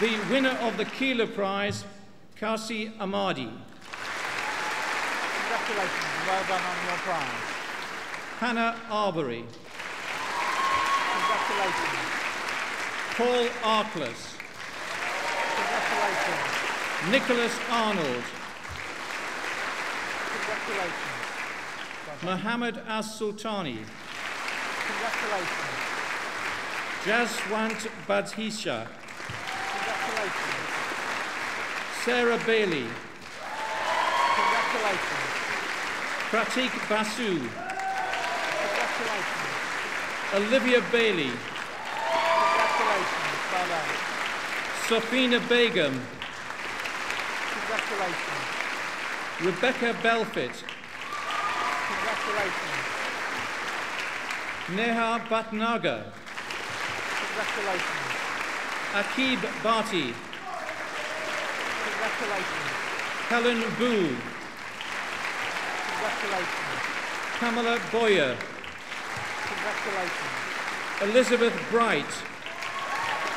The winner of the Keeler Prize, Kasi Ahmadi. Congratulations. Well done on your prize. Hannah Arbery. Congratulations. Paul Arkless. Congratulations. Nicholas Arnold. Congratulations. Mohammed As-Sultani. Congratulations. Jaswant Badhisha. Congratulations. Sarah Bailey. Congratulations. Pratik Basu. Congratulations. Olivia Bailey. Congratulations. Bye-bye. Safina Begum. Congratulations. Rebecca Belfitt. Congratulations. Neha Bhatnagar. Congratulations. Akib Bhatti. Congratulations. Helen Boo. Congratulations. Pamela Boyer. Congratulations. Elizabeth Bright.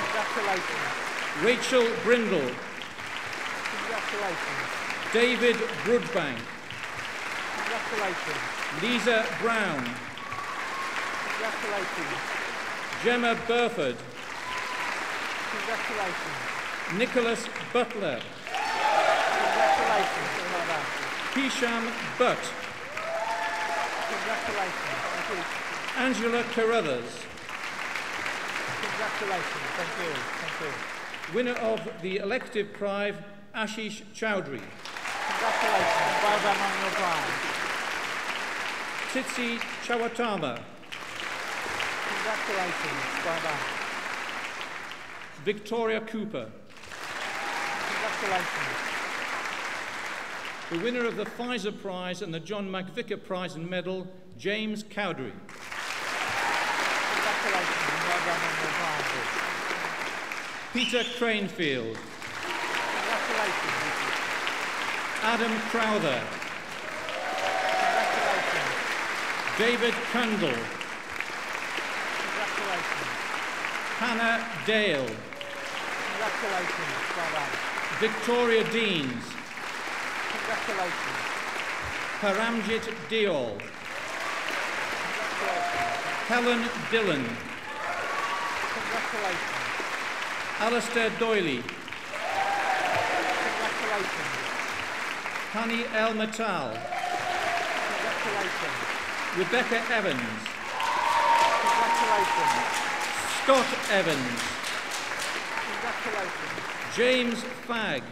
Congratulations. Rachel Brindle. Congratulations. David Broodbank. Congratulations. Lisa Brown. Congratulations. Gemma Burford. Congratulations. Nicholas Butler. Congratulations. Hisham Butt. Congratulations. Thank you. Angela Carruthers. Congratulations. Thank you. Thank you. Winner of the elective prize, Ashish Chowdhury. Congratulations. Well done on your prize. Titsi Chawatama. Congratulations. Well done. Victoria Cooper. Congratulations. The winner of the Pfizer Prize and the John McVicar Prize and Medal, James Cowdery. Congratulations. Well done on your prizes. Peter Cranefield. Congratulations. Adam Crowther. Congratulations. David Kundle. Congratulations. Hannah Dale. Congratulations. Well done. Victoria Deans. Congratulations. Paramjit Deol. Congratulations. Helen Dillon. Congratulations. Alistair Doyley. Congratulations. Hani El Mattal. Congratulations. Rebecca Evans. Congratulations. Scott Evans. Congratulations. James Fagg.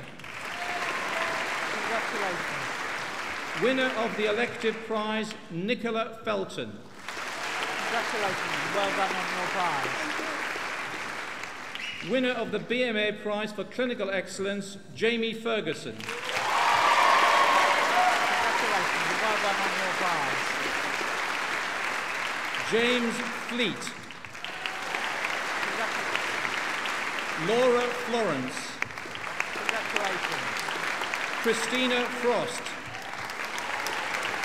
Congratulations. Winner of the elective prize, Nicola Felton. Congratulations. Well done on your prize. Winner of the BMA prize for clinical excellence, Jamie Ferguson. Congratulations. Well done on your prize. James Fleet. Congratulations. Laura Florence. Congratulations. Christina Frost.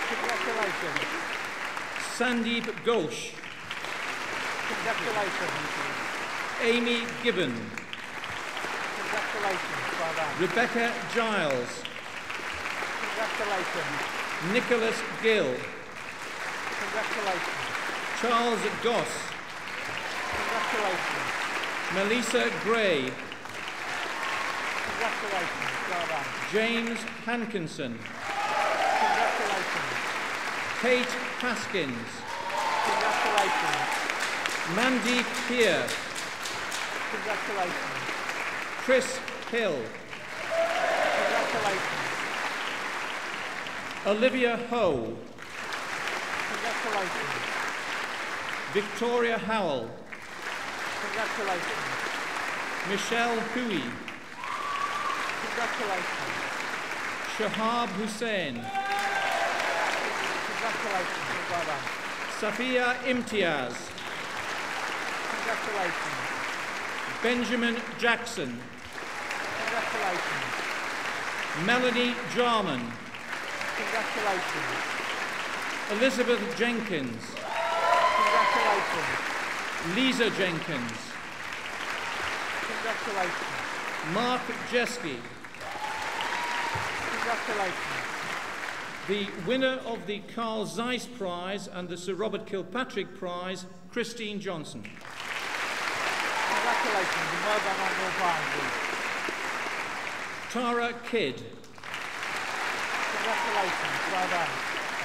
Congratulations. Sandeep Ghosh. Congratulations. Amy Gibbon. Congratulations. Well done. Rebecca Giles. Congratulations. Nicholas Gill. Congratulations. Charles Goss. Congratulations. Melissa Gray. Congratulations. Well done. James Hankinson. Congratulations. Kate Haskins. Congratulations. Mandy Keir. Congratulations. Chris Hill. Congratulations. Olivia Ho. Congratulations. Victoria Howell. Congratulations. Michelle Huey. Congratulations. Shahab Hussain. Congratulations. Well done. Safia Imtiaz. Congratulations. Benjamin Jackson. Congratulations. Melanie Jarman. Congratulations. Elizabeth Jenkins. Congratulations. Lisa Jenkins. Congratulations. Mark Jeske. Congratulations. The winner of the Carl Zeiss Prize and the Sir Robert Kilpatrick Prize, Christine Johnson. Congratulations, and well done on your findings. Tara Kidd. Congratulations, well done.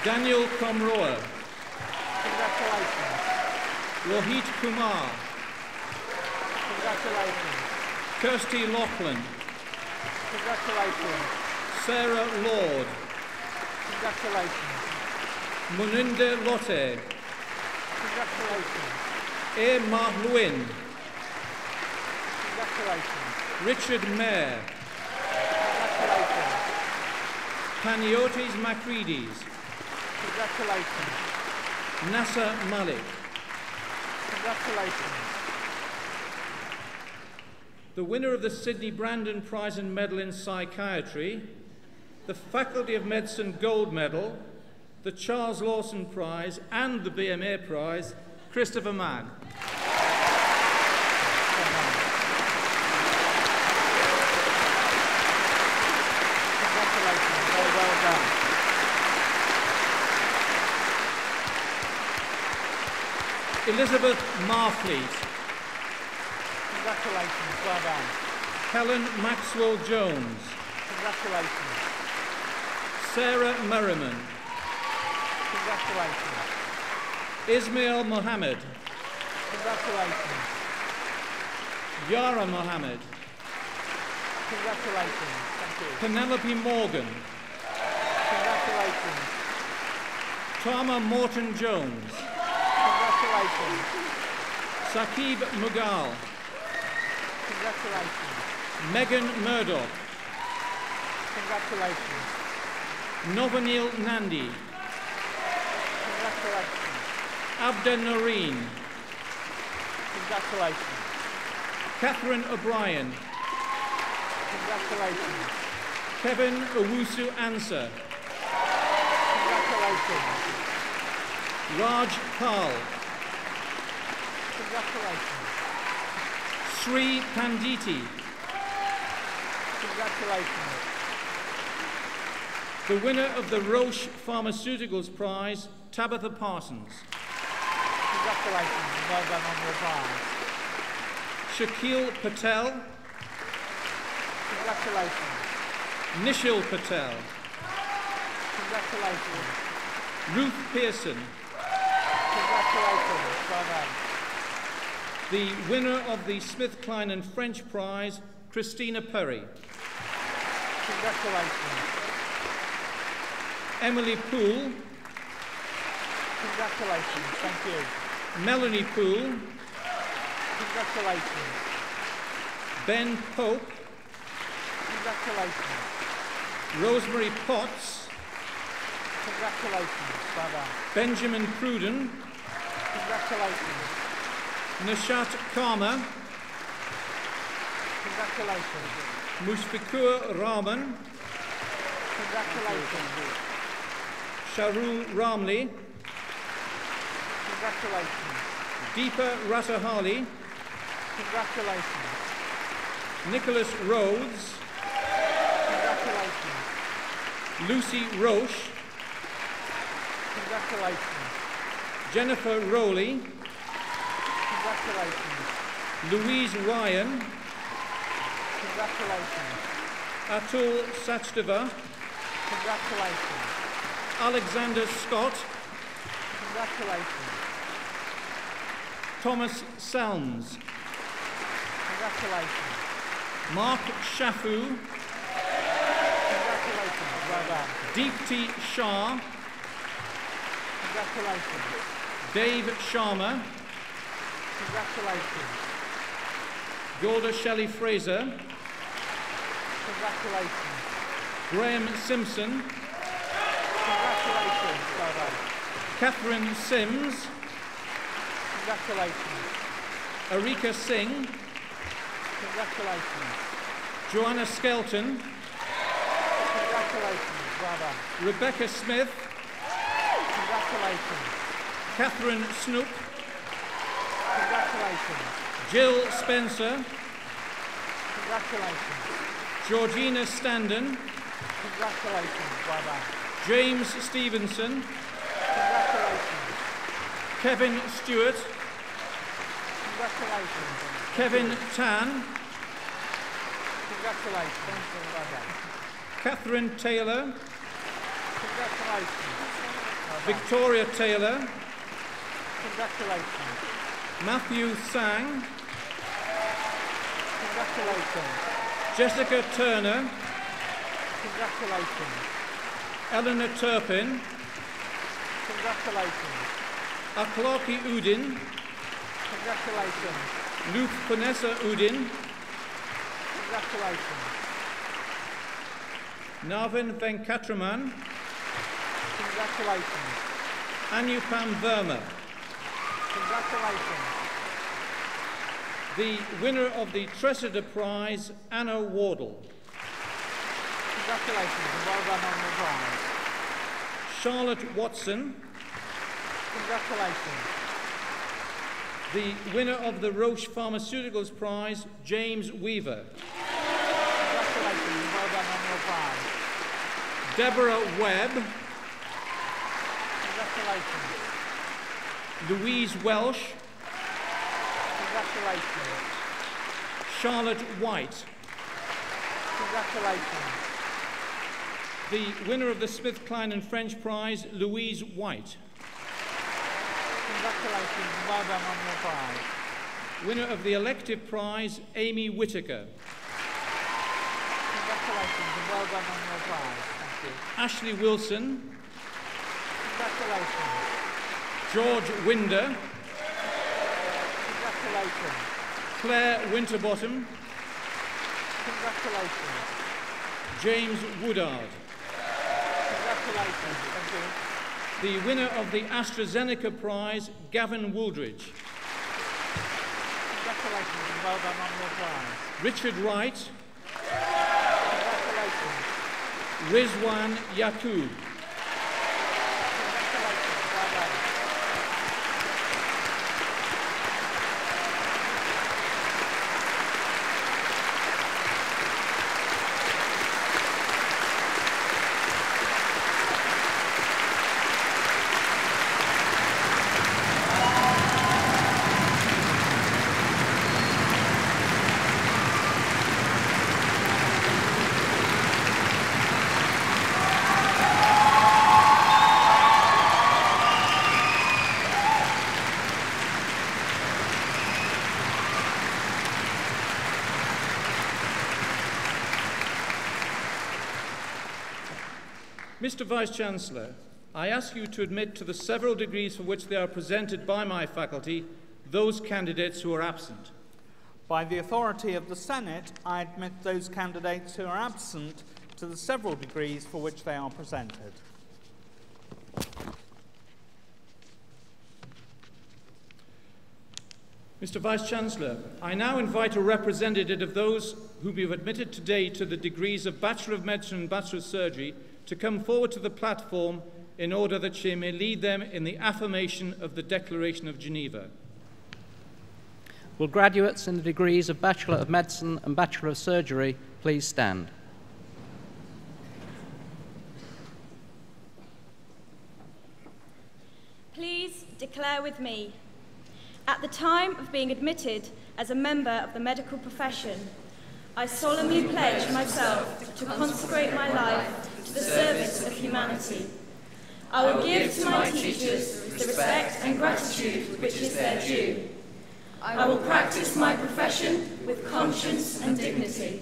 Daniel Comroa. Congratulations. Rohit Kumar. Congratulations. Kirsty Laughlin. Congratulations. Sarah Lord. Congratulations. Muninde Lotte. Congratulations. E. Mahluin. Congratulations. Richard Mayer. Congratulations. Paniotis Makridis. Congratulations. Nasser Malik. Congratulations. The winner of the Sydney Brandon Prize and Medal in Psychiatry, the Faculty of Medicine Gold Medal, the Charles Lawson Prize and the BMA Prize, Christopher Mann. Congratulations, very well done. Elizabeth Marfleet. Congratulations, well done. Helen Maxwell-Jones. Congratulations. Sarah Merriman. Congratulations. Ismail Mohammed. Congratulations. Yara Mohammed. Congratulations. Thank you. Penelope Morgan. Congratulations. Tama Morton-Jones. Congratulations. Saqib Mughal. Congratulations. Megan Murdoch. Congratulations. Novanil Nandi. Congratulations. Abda Noreen. Congratulations. Catherine O'Brien. Congratulations. Kevin Owusu Ansah. Congratulations. Raj Pal. Congratulations. Sri Panditi. Congratulations. The winner of the Roche Pharmaceuticals Prize, Tabitha Parsons. Congratulations, well done on your prize. Shakil Patel. Congratulations. Nishil Patel. Congratulations. Ruth Pearson. Congratulations, well done. The winner of the SmithKline and French Prize, Christina Perry. Congratulations. Emily Poole. Congratulations, thank you. Melanie Poole. Congratulations. Ben Pope. Congratulations. Rosemary Potts. Congratulations, Baba. Benjamin Pruden. Congratulations. Nishat Karma. Congratulations. Mushfiqur Rahman. Congratulations. Sharu Ramli. Congratulations. Deepa Ratahali. Congratulations. Nicholas Rhodes. Congratulations. Lucy Roche. Congratulations. Jennifer Rowley. Congratulations. Louise Ryan. Congratulations. Atul Sachdeva. Congratulations. Alexander Scott. Congratulations. Thomas Salms. Congratulations. Mark Shafu. Congratulations, well done. Deepti Shah. Congratulations. Dave Sharma. Congratulations. Golda Shelley Fraser. Congratulations. Graham Simpson. Congratulations, bye-bye. Catherine Sims. Congratulations. Erika Singh. Congratulations. Joanna Skelton. Congratulations, brother. Rebecca Smith. Congratulations. Catherine Snook. Congratulations. Jill Spencer. Congratulations. Georgina Standen. Congratulations, brother. James Stevenson. Congratulations. Kevin Stewart. Congratulations. Kevin Tan. Congratulations, brother. Catherine Taylor. Congratulations. Victoria Taylor. Congratulations. Matthew Sang. Congratulations. Jessica Turner. Congratulations. Eleanor Turpin. Congratulations. Akloki Udin. Congratulations. Luke Panessa Udin. Congratulations. Narvin Venkatraman. Congratulations. Anupam Verma. Congratulations. The winner of the Tresida Prize, Anna Wardle. Congratulations and well done on the prize. Charlotte Watson. Congratulations. The winner of the Roche Pharmaceuticals Prize, James Weaver. Congratulations and well done on your prize. Deborah Webb. Congratulations. Louise Welsh. Congratulations. Charlotte White. Congratulations. The winner of the Smith, Klein and French Prize, Louise White. Congratulations. Well done on your prize. Winner of the elective prize, Amy Whittaker. Congratulations and well done on your prize. Thank you. Ashley Wilson. Congratulations. George Winder. Congratulations. Claire Winterbottom. Congratulations. James Woodard. Congratulations. Thank you. The winner of the AstraZeneca Prize, Gavin Wooldridge. Congratulations and well done on your prize. Richard Wright. Congratulations. Rizwan Yaqub. Mr. Vice-Chancellor, I ask you to admit to the several degrees for which they are presented by my faculty those candidates who are absent. By the authority of the Senate, I admit those candidates who are absent to the several degrees for which they are presented. Mr. Vice-Chancellor, I now invite a representative of those whom you have admitted today to the degrees of Bachelor of Medicine and Bachelor of Surgery to come forward to the platform in order that she may lead them in the affirmation of the Declaration of Geneva. Will graduates in the degrees of Bachelor of Medicine and Bachelor of Surgery please stand? Please declare with me, at the time of being admitted as a member of the medical profession, I solemnly pledge myself to consecrate my life to the service of humanity. I will give to my teachers the respect and gratitude which is their due. I will practice my profession with conscience and dignity.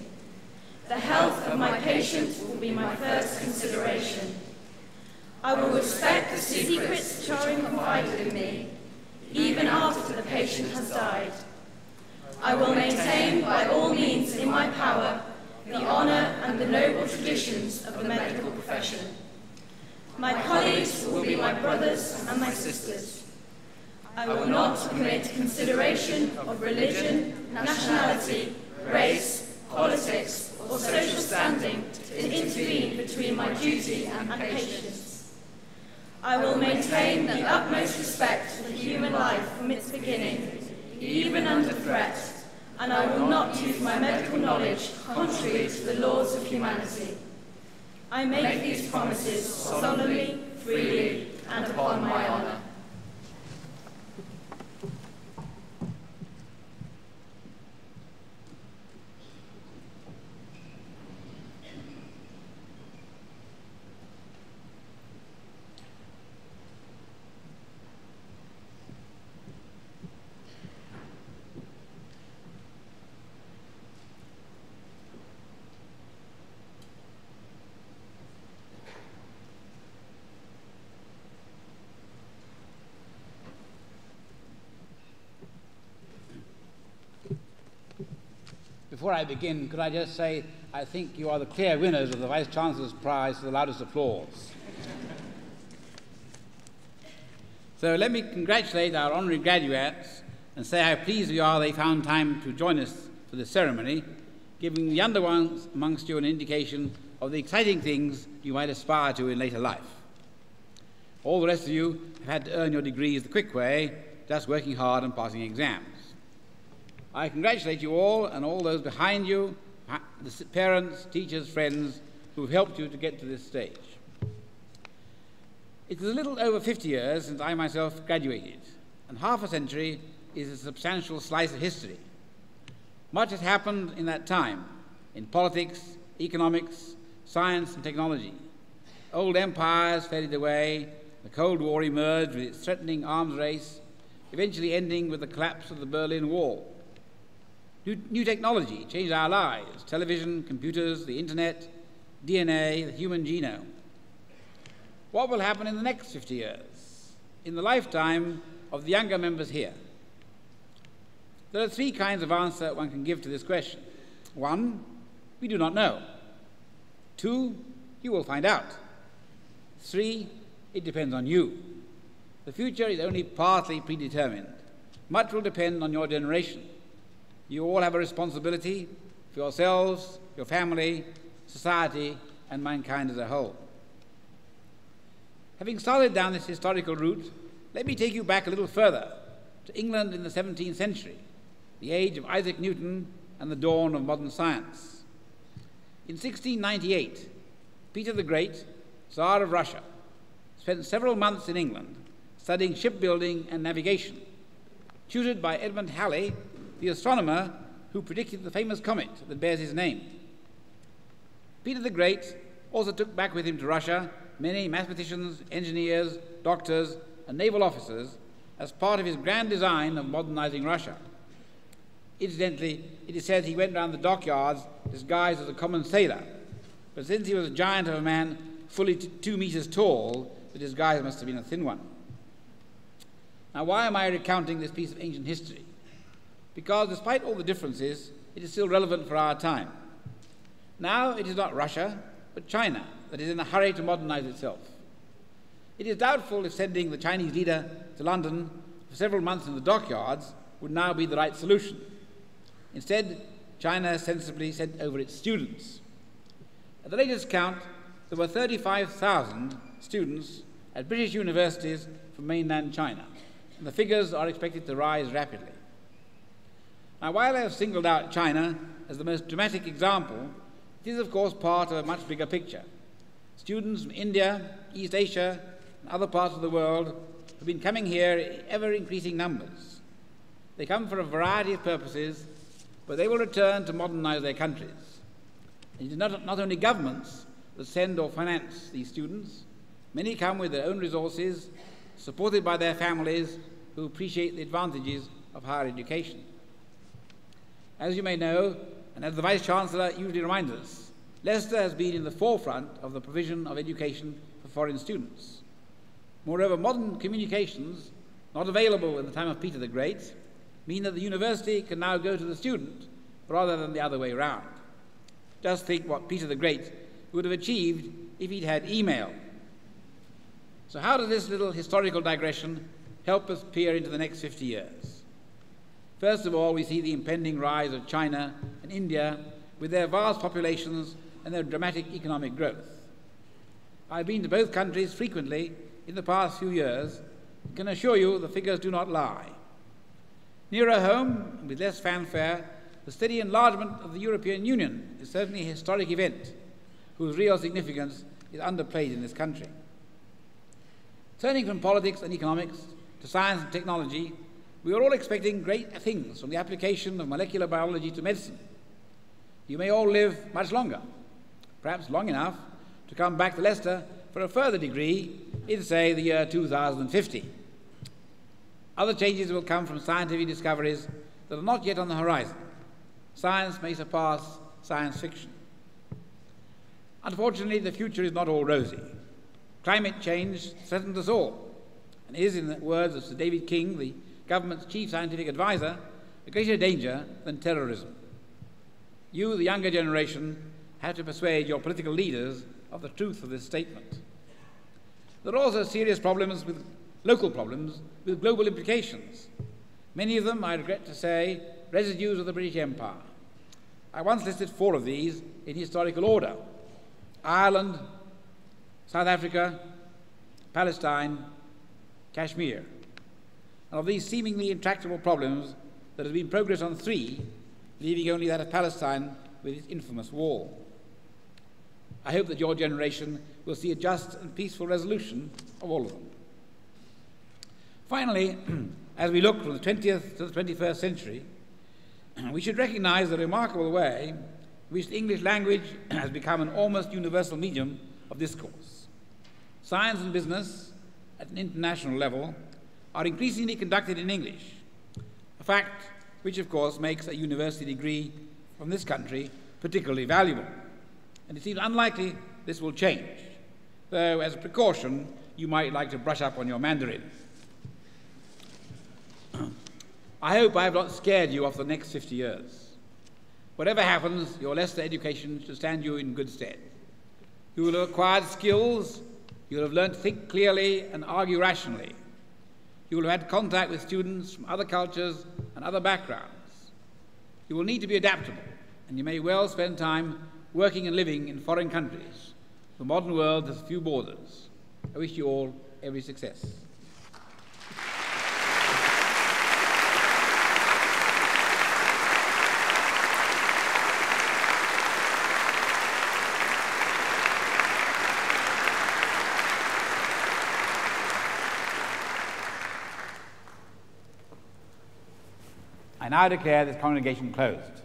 The health of my patient will be my first consideration. I will respect the secrets which are confided in me, even after the patient has died. I will maintain by all means in my power the honour and the noble traditions of the medical profession. My colleagues will be my brothers and my sisters. I will not commit consideration of religion, nationality, race, politics, or social standing to intervene between my duty and patients. I will maintain the utmost respect for human life from its beginning, even under threat, and I will not use my medical knowledge contrary to the laws of humanity. I make these promises solemnly, freely, and upon my honour. Before I begin, could I just say, I think you are the clear winners of the Vice-Chancellor's Prize for the loudest applause. So let me congratulate our honorary graduates and say how pleased we are they found time to join us for this ceremony, giving the younger ones amongst you an indication of the exciting things you might aspire to in later life. All the rest of you have had to earn your degrees the quick way, just working hard and passing exams. I congratulate you all and all those behind you, the parents, teachers, friends who have helped you to get to this stage. It is a little over 50 years since I myself graduated, and half a century is a substantial slice of history. Much has happened in that time in politics, economics, science and technology. Old empires faded away, the Cold War emerged with its threatening arms race, eventually ending with the collapse of the Berlin Wall. New technology changed our lives: television, computers, the internet, DNA, the human genome. What will happen in the next 50 years, in the lifetime of the younger members here? There are three kinds of answer one can give to this question. One, we do not know. Two, you will find out. Three, it depends on you. The future is only partly predetermined. Much will depend on your generation. You all have a responsibility for yourselves, your family, society, and mankind as a whole. Having started down this historical route, let me take you back a little further to England in the 17th century, the age of Isaac Newton and the dawn of modern science. In 1698, Peter the Great, Tsar of Russia, spent several months in England studying shipbuilding and navigation, tutored by Edmund Halley, the astronomer who predicted the famous comet that bears his name. Peter the Great also took back with him to Russia many mathematicians, engineers, doctors, and naval officers as part of his grand design of modernizing Russia. Incidentally, it is said he went round the dockyards disguised as a common sailor, but since he was a giant of a man fully 2 meters tall, the disguise must have been a thin one. Now, why am I recounting this piece of ancient history? Because despite all the differences, it is still relevant for our time. Now it is not Russia, but China that is in a hurry to modernize itself. It is doubtful if sending the Chinese leader to London for several months in the dockyards would now be the right solution. Instead, China sensibly sent over its students. At the latest count, there were 35,000 students at British universities from mainland China, and the figures are expected to rise rapidly. Now, while I have singled out China as the most dramatic example, it is, of course, part of a much bigger picture. Students from India, East Asia, and other parts of the world have been coming here in ever-increasing numbers. They come for a variety of purposes, but they will return to modernize their countries. And it is not only governments that send or finance these students. Many come with their own resources, supported by their families, who appreciate the advantages of higher education. As you may know, and as the Vice-Chancellor usually reminds us, Leicester has been in the forefront of the provision of education for foreign students. Moreover, modern communications, not available in the time of Peter the Great, mean that the university can now go to the student rather than the other way round. Just think what Peter the Great would have achieved if he'd had email. So how does this little historical digression help us peer into the next 50 years? First of all, we see the impending rise of China and India with their vast populations and their dramatic economic growth. I've been to both countries frequently in the past few years and can assure you the figures do not lie. Nearer home, with less fanfare, the steady enlargement of the European Union is certainly a historic event whose real significance is underplayed in this country. Turning from politics and economics to science and technology, we are all expecting great things from the application of molecular biology to medicine. You may all live much longer, perhaps long enough to come back to Leicester for a further degree in, say, the year 2050. Other changes will come from scientific discoveries that are not yet on the horizon. Science may surpass science fiction. Unfortunately, the future is not all rosy. Climate change threatens us all, and is, in the words of Sir David King, the government's chief scientific advisor, a greater danger than terrorism. You, the younger generation, have to persuade your political leaders of the truth of this statement. There are also serious problems with local problems with global implications. Many of them, I regret to say, residues of the British Empire. I once listed four of these in historical order: Ireland, South Africa, Palestine, Kashmir. And of these seemingly intractable problems, there has been progress on three, leaving only that of Palestine with its infamous wall. I hope that your generation will see a just and peaceful resolution of all of them. Finally, as we look from the 20th to the 21st century, we should recognize the remarkable way in which the English language has become an almost universal medium of discourse. Science and business, at an international level, are increasingly conducted in English, a fact which, of course, makes a university degree from this country particularly valuable. And it seems unlikely this will change, though, as a precaution, you might like to brush up on your Mandarin. I hope I have not scared you off the next 50 years. Whatever happens, your Leicester education should stand you in good stead. You will have acquired skills, you will have learned to think clearly and argue rationally. You will have had contact with students from other cultures and other backgrounds. You will need to be adaptable, and you may well spend time working and living in foreign countries. The modern world has few borders. I wish you all every success. I now declare this congregation closed.